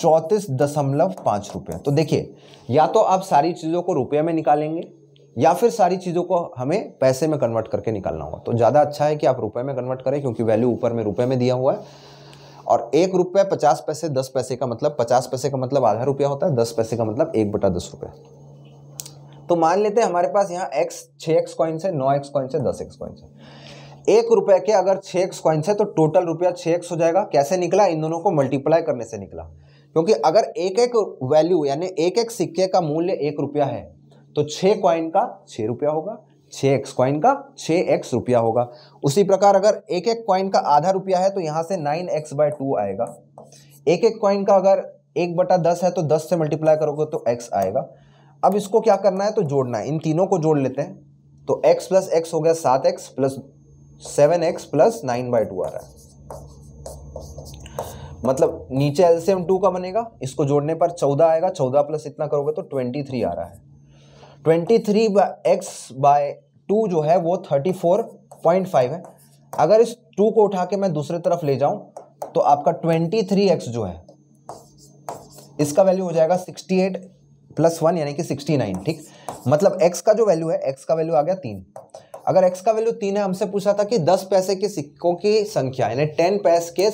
34.5 रुपये। तो देखिए या तो आप सारी चीज़ों को रुपये में निकालेंगे या फिर सारी चीज़ों को हमें पैसे में कन्वर्ट करके निकालना होगा। तो ज़्यादा अच्छा है कि आप रुपए में कन्वर्ट करें, क्योंकि वैल्यू ऊपर में रुपए में दिया हुआ है। और एक रुपये 50 पैसे 10 पैसे का मतलब 50 पैसे का मतलब आधा रुपया होता है, 10 पैसे का मतलब 1/10 रुपये। तो मान लेते हैं हमारे पास यहाँ एक्स 6x कॉइन्स है, 9x कॉइन्स है, 10x कॉइन्स है। 1 रुपये के अगर 6x कॉइन्स है तो टोटल रुपया 6x हो जाएगा। कैसे निकला? इन दोनों को मल्टीप्लाई करने से निकला, क्योंकि अगर एक एक वैल्यू यानी एक एक सिक्के का मूल्य 1 रुपया है तो 6 कॉइन का 6 रुपया होगा, 6x कॉइन का 6x रुपया होगा। उसी प्रकार अगर एक एक कॉइन का आधा रुपया है तो यहाँ से 9x/2 आएगा। एक एक कॉइन का अगर 1/10 है तो 10 से मल्टीप्लाई करोगे तो x आएगा। अब इसको क्या करना है? तो जोड़ना है, इन तीनों को जोड़ लेते हैं। तो x + x हो गया 7x + 7x + 9/2 आ रहा है, मतलब नीचे एलसीएम 2 का बनेगा, इसको जोड़ने पर 14 आएगा। 14 + इतना करोगे तो 23 आ रहा है। 23x/2 जो है वो 34.5 है। अगर इस 2 को उठा के मैं दूसरे तरफ ले जाऊं तो आपका 23x जो है इसका वैल्यू हो जाएगा 68 + 1 यानी कि 69। ठीक, मतलब x का जो वैल्यू है, x का वैल्यू आ गया 3। अगर x का वैल्यू 3 है, हमसे पूछा था कि 10 पैसे के सिक्कों की संख्या यानी 10 पैसे के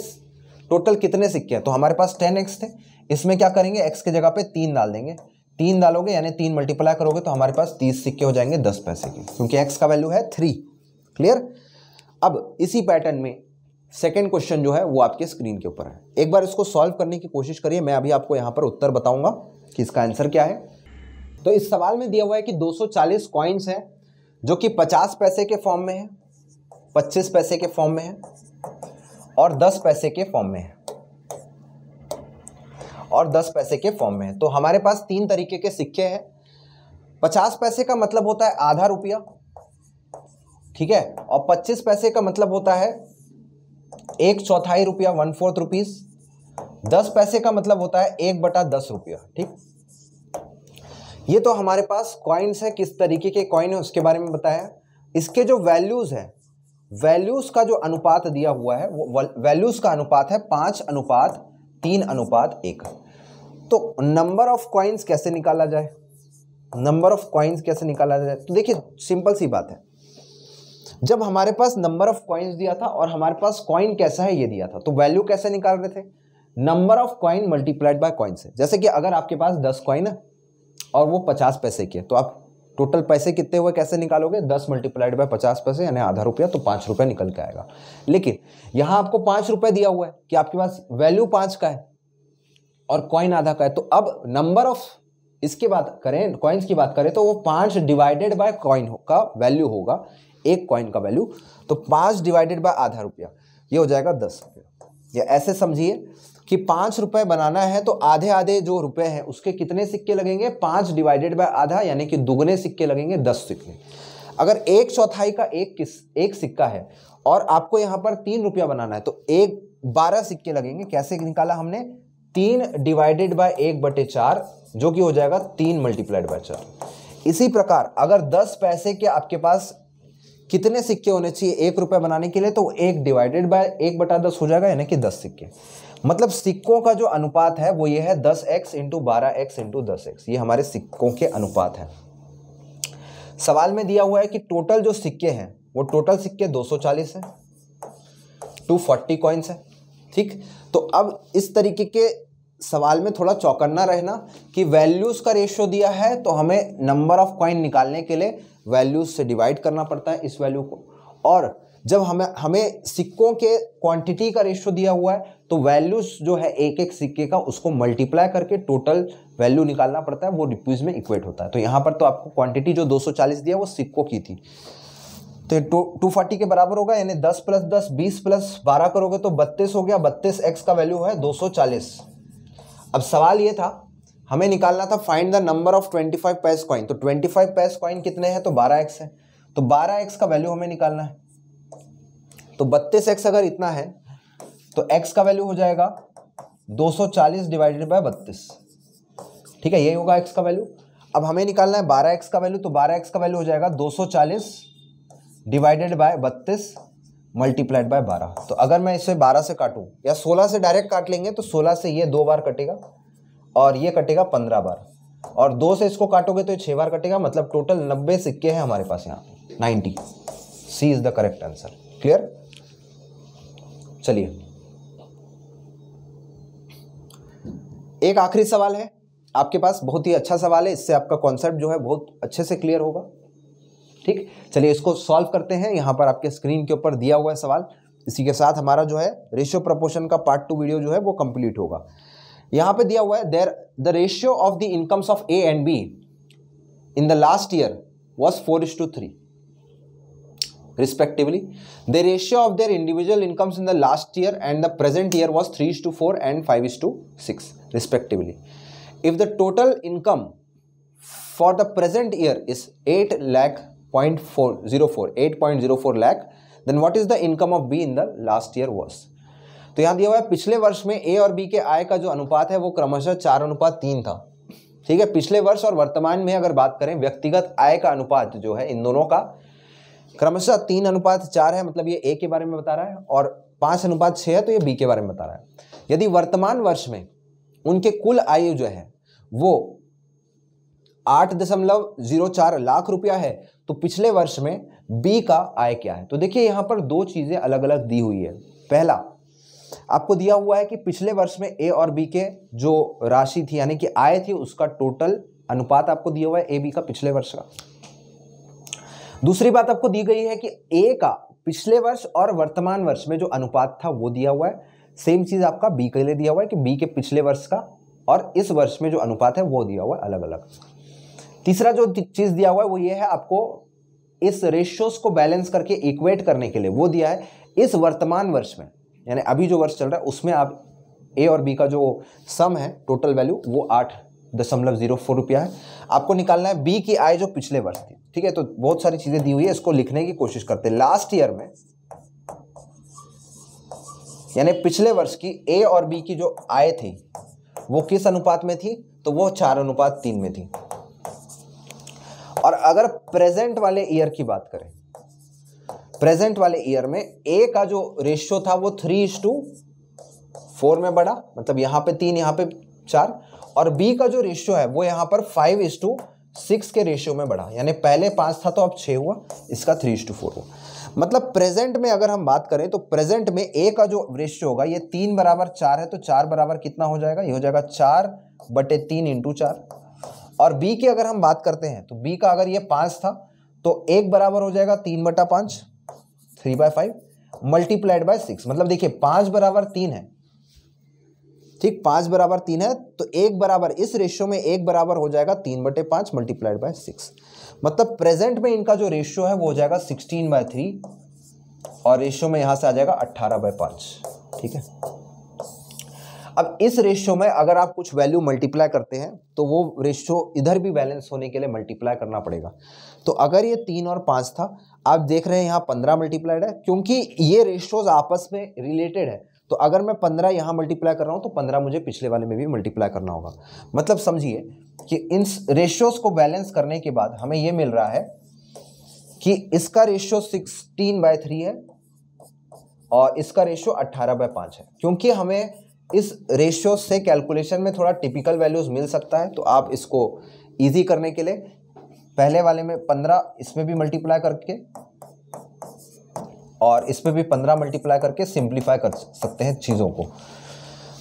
टोटल कितने सिक्के हैं, तो हमारे पास 10x थे। इसमें क्या करेंगे, x के जगह पे 3 डाल देंगे। 3 डालोगे यानी 3 मल्टीप्लाई करोगे तो हमारे पास 30 सिक्के हो जाएंगे 10 पैसे के, क्योंकि x का वैल्यू है 3। क्लियर? अब इसी पैटर्न में सेकंड क्वेश्चन जो है वो आपके स्क्रीन के ऊपर है, एक बार इसको सॉल्व करने की कोशिश करिए। मैं अभी आपको यहाँ पर उत्तर बताऊंगा कि इसका आंसर क्या है। तो इस सवाल में दिया हुआ है कि 240 कॉइन्स हैं जो कि 50 पैसे के फॉर्म में है, 25 पैसे के फॉर्म में है और 10 पैसे के फॉर्म में है और 10 पैसे के फॉर्म में है। तो हमारे पास 3 तरीके के सिक्के हैं। 50 पैसे का मतलब होता है आधा रुपया, ठीक है, और 25 पैसे का मतलब होता है 1/4 रुपया, 1/4 रुपीज। 10 पैसे का मतलब होता है 1/10 रुपया। ठीक, ये तो हमारे पास कॉइन्स है, किस तरीके के कॉइन है उसके बारे में बताया। इसके जो वैल्यूज है, वैल्यूज का जो अनुपात दिया हुआ है वो वैल्यूज का अनुपात है 5:3:1। तो नंबर ऑफ कॉइन्स कैसे निकाला जाए, नंबर ऑफ कॉइन्स कैसे निकाला जाए? तो देखिए सिंपल सी बात है, जब हमारे पास नंबर ऑफ कॉइन्स दिया था और हमारे पास कॉइन कैसा है ये दिया था, तो वैल्यू कैसे निकाल रहे थे? Number of coin multiplied by coin से। जैसे कि अगर आपके पास 10 कॉइन है और वो 50 पैसे की है तो आप टोटल पैसे कितने हुए कैसे निकालोगे? 10 × 50 पैसे यानी आधा रुपया, तो 5 रुपये निकल के आएगा। लेकिन यहाँ आपको 5 रुपये दिया हुआ है कि आपके पास वैल्यू 5 का है और कॉइन आधा का है। तो अब नंबर ऑफ इसके बात करें, कॉइन्स की बात करें, तो वो 5 डिवाइडेड बाय कॉइन का वैल्यू होगा, एक कॉइन का वैल्यू। तो 5 डिवाइडेड बाय आधा रुपया, ये हो जाएगा 10 रुपये। या ऐसे समझिए कि 5 रुपये बनाना है तो आधे आधे जो रुपए हैं उसके कितने सिक्के लगेंगे? 5 डिवाइडेड बाय आधा यानी कि दुगने सिक्के लगेंगे, 10 सिक्के। अगर 1/4 का एक सिक्का है और आपको यहाँ पर 3 रुपया बनाना है तो 12 सिक्के लगेंगे। कैसे निकाला हमने? 3 डिवाइडेड बाय 1/4 जो कि हो जाएगा 3 मल्टीप्लाइड बाय 4। इसी प्रकार अगर 10 पैसे के आपके पास कितने सिक्के होने चाहिए 1 रुपये बनाने के लिए, तो 1 डिवाइडेड बाय 1/10 हो जाएगा यानी कि 10 सिक्के। मतलब सिक्कों का जो अनुपात है वो ये है 10x × 12x × 10x। ये हमारे सिक्कों के अनुपात है। सवाल में दिया हुआ है कि टोटल जो सिक्के हैं वो टोटल सिक्के 240 हैं, 240 कॉइन्स हैं। ठीक, तो अब इस तरीके के सवाल में थोड़ा चौकन्ना रहना कि वैल्यूज़ का रेशियो दिया है तो हमें नंबर ऑफ कॉइन निकालने के लिए वैल्यूज़ से डिवाइड करना पड़ता है इस वैल्यू को, और जब हमें सिक्कों के क्वांटिटी का रेशो दिया हुआ है तो वैल्यूज जो है एक एक सिक्के का उसको मल्टीप्लाई करके टोटल वैल्यू निकालना पड़ता है, वो रुपीज़ में इक्वेट होता है। तो यहाँ पर तो आपको क्वांटिटी जो 240 दिया वो सिक्कों की थी, तो 240 के बराबर होगा यानी 10 + 10, 20 + 12 करोगे तो 32 हो गया। 32x का वैल्यू है 240। अब सवाल ये था हमें निकालना था फाइंड द नंबर ऑफ 25 पैसे कॉइन। तो 25 पैसे कॉइन कितने हैं? तो 12x है, तो 12x का वैल्यू हमें निकालना है। तो 32x अगर इतना है तो x का वैल्यू हो जाएगा 240 डिवाइडेड बाय 32। ठीक है, यही होगा x का वैल्यू। अब हमें निकालना है 12x का वैल्यू, तो 12x का वैल्यू हो जाएगा 240 डिवाइडेड बाय 32 मल्टीप्लाइड बाय 12। तो अगर मैं इसे 12 से काटूँ या 16 से डायरेक्ट काट लेंगे तो 16 से ये 2 बार कटेगा और ये कटेगा 15 बार। और 2 से इसको काटोगे तो 6 बार कटेगा, मतलब टोटल 90 सिक्के हैं हमारे पास यहाँ पे, 90। C is the correct answer. Clear? चलिए एक आखिरी सवाल है आपके पास, बहुत ही अच्छा सवाल है, इससे आपका कॉन्सेप्ट जो है बहुत अच्छे से क्लियर होगा। ठीक, चलिए इसको सॉल्व करते हैं। यहाँ पर आपके स्क्रीन के ऊपर दिया हुआ है सवाल। इसी के साथ हमारा जो है रेशियो प्रपोर्शन का पार्ट 2 वीडियो जो है वो कंप्लीट होगा। यहाँ पे दिया हुआ है there the ratio of the incomes of A and B in the last year was 4:3 respectively. The ratio of their individual incomes in the last year and the present year was 3:4 and 5:6 respectively. If the total income for the present year is 8.04 lakh, then what is the income of B in the last year was? तो यहाँ दिया हुआ है पिछले वर्ष में A और B के आय का जो अनुपात है वो क्रमशः 4:3 था। ठीक है, पिछले वर्ष और वर्तमान में अगर बात करें व्यक्तिगत आय का अनुपात जो है इन दोनों का क्रमशः 3:4 है, मतलब ये A के बारे में बता रहा है, और 5:6 है तो ये B के बारे में बता रहा है। यदि वर्तमान वर्ष में उनके कुल आय जो है वो 8.04 लाख रुपया है तो पिछले वर्ष में बी का आय क्या है? तो देखिए यहाँ पर 2 चीज़ें अलग अलग दी हुई है। पहला आपको दिया हुआ है कि पिछले वर्ष में ए और बी के जो राशि थी यानी कि आय थी उसका टोटल अनुपात आपको दिया हुआ है ए बी का पिछले वर्ष का। दूसरी बात आपको दी गई है कि ए का पिछले वर्ष और वर्तमान वर्ष में जो अनुपात था वो दिया हुआ है। सेम चीज़ आपका बी के लिए दिया हुआ है कि बी के पिछले वर्ष का और इस वर्ष में जो अनुपात है वो दिया हुआ है अलग अलग। तीसरा जो चीज़ दिया हुआ है वो ये है, आपको इस रेशियोज को बैलेंस करके इक्वेट करने के लिए वो दिया है इस वर्तमान वर्ष में यानी अभी जो वर्ष चल रहा है उसमें आप ए और बी का जो सम है टोटल वैल्यू वो 8.04 रुपया है। आपको निकालना है बी की आय जो पिछले वर्ष थी। ठीक है, तो बहुत सारी चीज़ें दी हुई है, इसको लिखने की कोशिश करते हैं। लास्ट ईयर में यानी पिछले वर्ष की ए और बी की जो आय थी वो किस अनुपात में थी? तो वो 4:3 में थी। और अगर प्रेजेंट वाले ईयर की बात करें, प्रेजेंट वाले ईयर में ए का जो रेशियो था वो 3:4 में बढ़ा, मतलब यहाँ पे 3 यहाँ पे 4, और बी का जो रेशियो है वो यहाँ पर 5:6 के रेशियो में बढ़ा। यानी पहले 5 था तो अब 6 हुआ, इसका 3:4 हुआ। मतलब प्रेजेंट में अगर हम बात करें तो प्रेजेंट में ए का जो रेशियो होगा ये 3 बराबर 4 है तो 4 बराबर कितना हो जाएगा? ये हो जाएगा 4/3 × 4। और बी की अगर हम बात करते हैं तो बी का अगर ये 5 था तो 1 बराबर हो जाएगा 3/5 3/5 मल्टीप्लाइड बाय 6, मतलब देखिए 5 बराबर 3 है। ठीक, 5 बराबर 3 है तो 1 बराबर इस रेशियो में 1 बराबर हो जाएगा 3/5 मल्टीप्लाइड बाय 6, मतलब प्रेजेंट में इनका जो रेशियो है वो हो जाएगा 16/3 और रेशियो में यहाँ से आ जाएगा 18/5। ठीक है, अब इस रेशियो में अगर आप कुछ वैल्यू मल्टीप्लाई करते हैं तो वो रेशियो इधर भी बैलेंस होने के लिए मल्टीप्लाई करना पड़ेगा। तो अगर ये 3 और 5 था, आप देख रहे हैं यहाँ 15 मल्टीप्लाइड है, क्योंकि ये रेशियोज आपस में रिलेटेड है। तो अगर मैं 15 यहाँ मल्टीप्लाई कर रहा हूँ तो 15 मुझे पिछले वाले में भी मल्टीप्लाई करना होगा। मतलब समझिए कि इन रेशियोज को बैलेंस करने के बाद हमें ये मिल रहा है कि इसका रेशियो 16/3 है और इसका रेशियो 18/5 है। क्योंकि हमें इस रेशियो से कैलकुलेशन में थोड़ा टिपिकल वैल्यूज़ मिल सकता है तो आप इसको इजी करने के लिए पहले वाले में 15 इसमें भी मल्टीप्लाई करके और इसमें भी 15 मल्टीप्लाई करके सिंप्लीफाई कर सकते हैं चीज़ों को।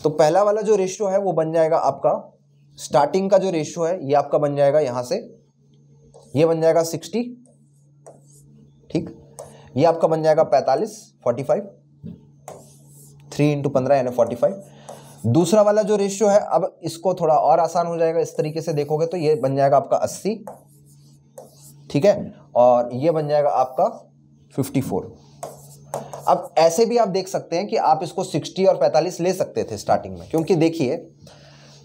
तो पहला वाला जो रेशियो है वो बन जाएगा आपका, स्टार्टिंग का जो रेशियो है ये आपका बन जाएगा यहाँ से, ये बन जाएगा 60। ठीक, ये आपका बन जाएगा 45, 45 3 × 15 यानी 45। दूसरा वाला जो रेशियो है अब इसको थोड़ा और आसान हो जाएगा, इस तरीके से देखोगे तो ये बन जाएगा आपका 80। ठीक है, और ये बन जाएगा आपका 54। अब ऐसे भी आप देख सकते हैं कि आप इसको 60 और 45 ले सकते थे स्टार्टिंग में, क्योंकि देखिए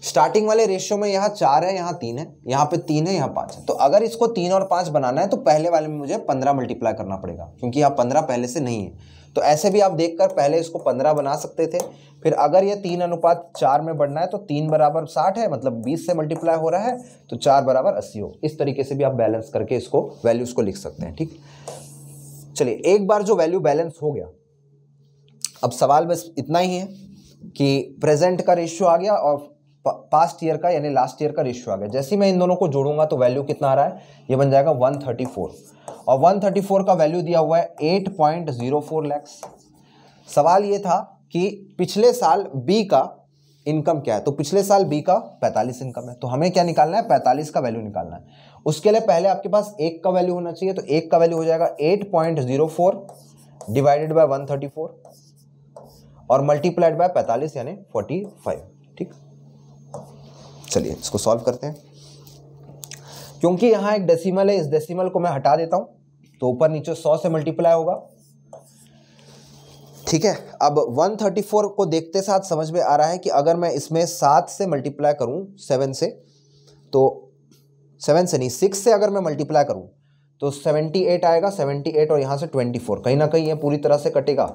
स्टार्टिंग वाले रेशियो में यहाँ 4 है, यहाँ 3 है, यहाँ पे 3 है, यहाँ 5 है। तो अगर इसको 3 और 5 बनाना है तो पहले वाले में मुझे 15 मल्टीप्लाई करना पड़ेगा, क्योंकि यहाँ 15 पहले से नहीं है। तो ऐसे भी आप देखकर पहले इसको 15 बना सकते थे। फिर अगर ये 3/4 में बढ़ना है तो 3 बराबर 60 है, मतलब 20 से मल्टीप्लाई हो रहा है तो 4 बराबर 80 हो। इस तरीके से भी आप बैलेंस करके इसको वैल्यूज़ को लिख सकते हैं। ठीक, चलिए एक बार जो वैल्यू बैलेंस हो गया, अब सवाल बस इतना ही है कि प्रेजेंट का रेशियो आ गया और पास्ट ईयर का यानी लास्ट ईयर का रेशियो आ गया। जैसे ही मैं इन दोनों को जोड़ूंगा तो वैल्यू कितना आ रहा है, ये बन जाएगा 134 और 134 का वैल्यू दिया हुआ है 8.04 लैक्स। सवाल ये था कि पिछले साल बी का इनकम क्या है, तो पिछले साल बी का 45 इनकम है, तो हमें क्या निकालना है, 45 का वैल्यू निकालना है। उसके लिए पहले आपके पास एक का वैल्यू होना चाहिए, तो एक का वैल्यू हो जाएगा 8.04 डिवाइडेड बाय 134 और मल्टीप्लाइड बाय 45 यानी 45। ठीक, चलिए इसको सॉल्व करते हैं। क्योंकि यहाँ एक डेसिमल है, इस डेसिमल को मैं हटा देता हूँ, तो ऊपर नीचे 100 से मल्टीप्लाई होगा। ठीक है, अब 134 को देखते साथ समझ में आ रहा है कि अगर मैं इसमें 7 से मल्टीप्लाई करूं, 7 से, तो 7 से नहीं 6 से अगर मैं मल्टीप्लाई करूं तो 78 आएगा, 78 और यहाँ से 24, कहीं ना कहीं ये पूरी तरह से कटेगा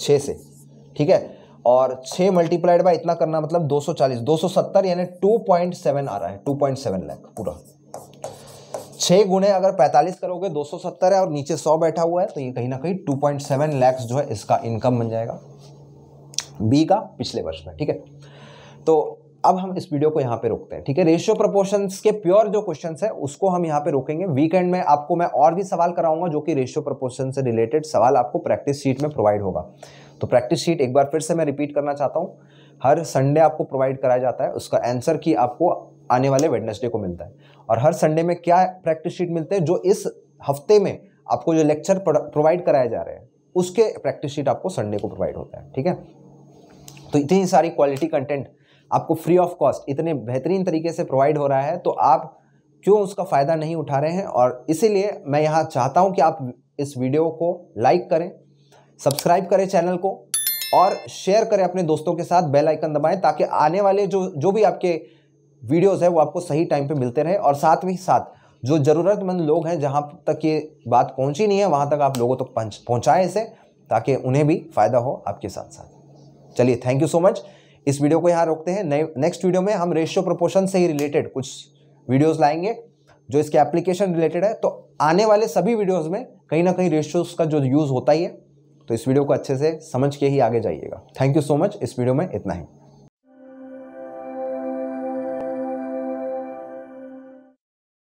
6 से। ठीक है, और 6 मल्टीप्लाइड बाय इतना करना मतलब 240, 270 यानी 2.7 आ रहा है, 2.7 लाख पूरा। 6 गुणे अगर 45 करोगे 270 है और नीचे 100 बैठा हुआ है, तो ये कहीं ना कहीं 2.7 लैक्स जो है इसका इनकम बन जाएगा बी का पिछले वर्ष में। ठीक है, तो अब हम इस वीडियो को यहाँ पे रोकते हैं। ठीक है, रेशियो प्रोपोर्शंस के प्योर जो क्वेश्चंस है उसको हम यहाँ पे रोकेंगे। वीकेंड में आपको मैं और भी सवाल कराऊंगा जो कि रेशियो प्रोपोर्शन से रिलेटेड सवाल आपको प्रैक्टिस शीट में प्रोवाइड होगा। तो प्रैक्टिस शीट एक बार फिर से मैं रिपीट करना चाहता हूँ, हर संडे आपको प्रोवाइड कराया जाता है, उसका आंसर की आपको आने वाले वेडनेसडे को मिलता है। और हर संडे में क्या प्रैक्टिस शीट मिलते हैं, जो इस हफ्ते में आपको जो लेक्चर प्रोवाइड कराए जा रहे हैं उसके प्रैक्टिस शीट आपको संडे को प्रोवाइड होता है। ठीक है, तो इतनी सारी क्वालिटी कंटेंट आपको फ्री ऑफ कॉस्ट इतने बेहतरीन तरीके से प्रोवाइड हो रहा है, तो आप क्यों उसका फ़ायदा नहीं उठा रहे हैं। और इसीलिए मैं यहाँ चाहता हूँ कि आप इस वीडियो को लाइक करें, सब्सक्राइब करें चैनल को और शेयर करें अपने दोस्तों के साथ, बेल आइकन दबाएँ ताकि आने वाले जो भी आपके वीडियोस है वो आपको सही टाइम पे मिलते रहे। और साथ में ही साथ जो ज़रूरतमंद लोग हैं, जहाँ तक ये बात पहुँची नहीं है वहाँ तक आप लोगों तक पहुँचाएं इसे, ताकि उन्हें भी फ़ायदा हो आपके साथ साथ। चलिए, थैंक यू सो मच। इस वीडियो को यहाँ रोकते हैं। नेक्स्ट वीडियो में हम रेशियो प्रोपोर्शन से ही रिलेटेड कुछ वीडियोज़ लाएंगे जो इसके एप्लीकेशन रिलेटेड है। तो आने वाले सभी वीडियोज़ में कहीं ना कहीं रेशियोज़ का जो यूज़ होता ही है, तो इस वीडियो को अच्छे से समझ के ही आगे जाइएगा। Thank you so much. इस वीडियो में इतना ही।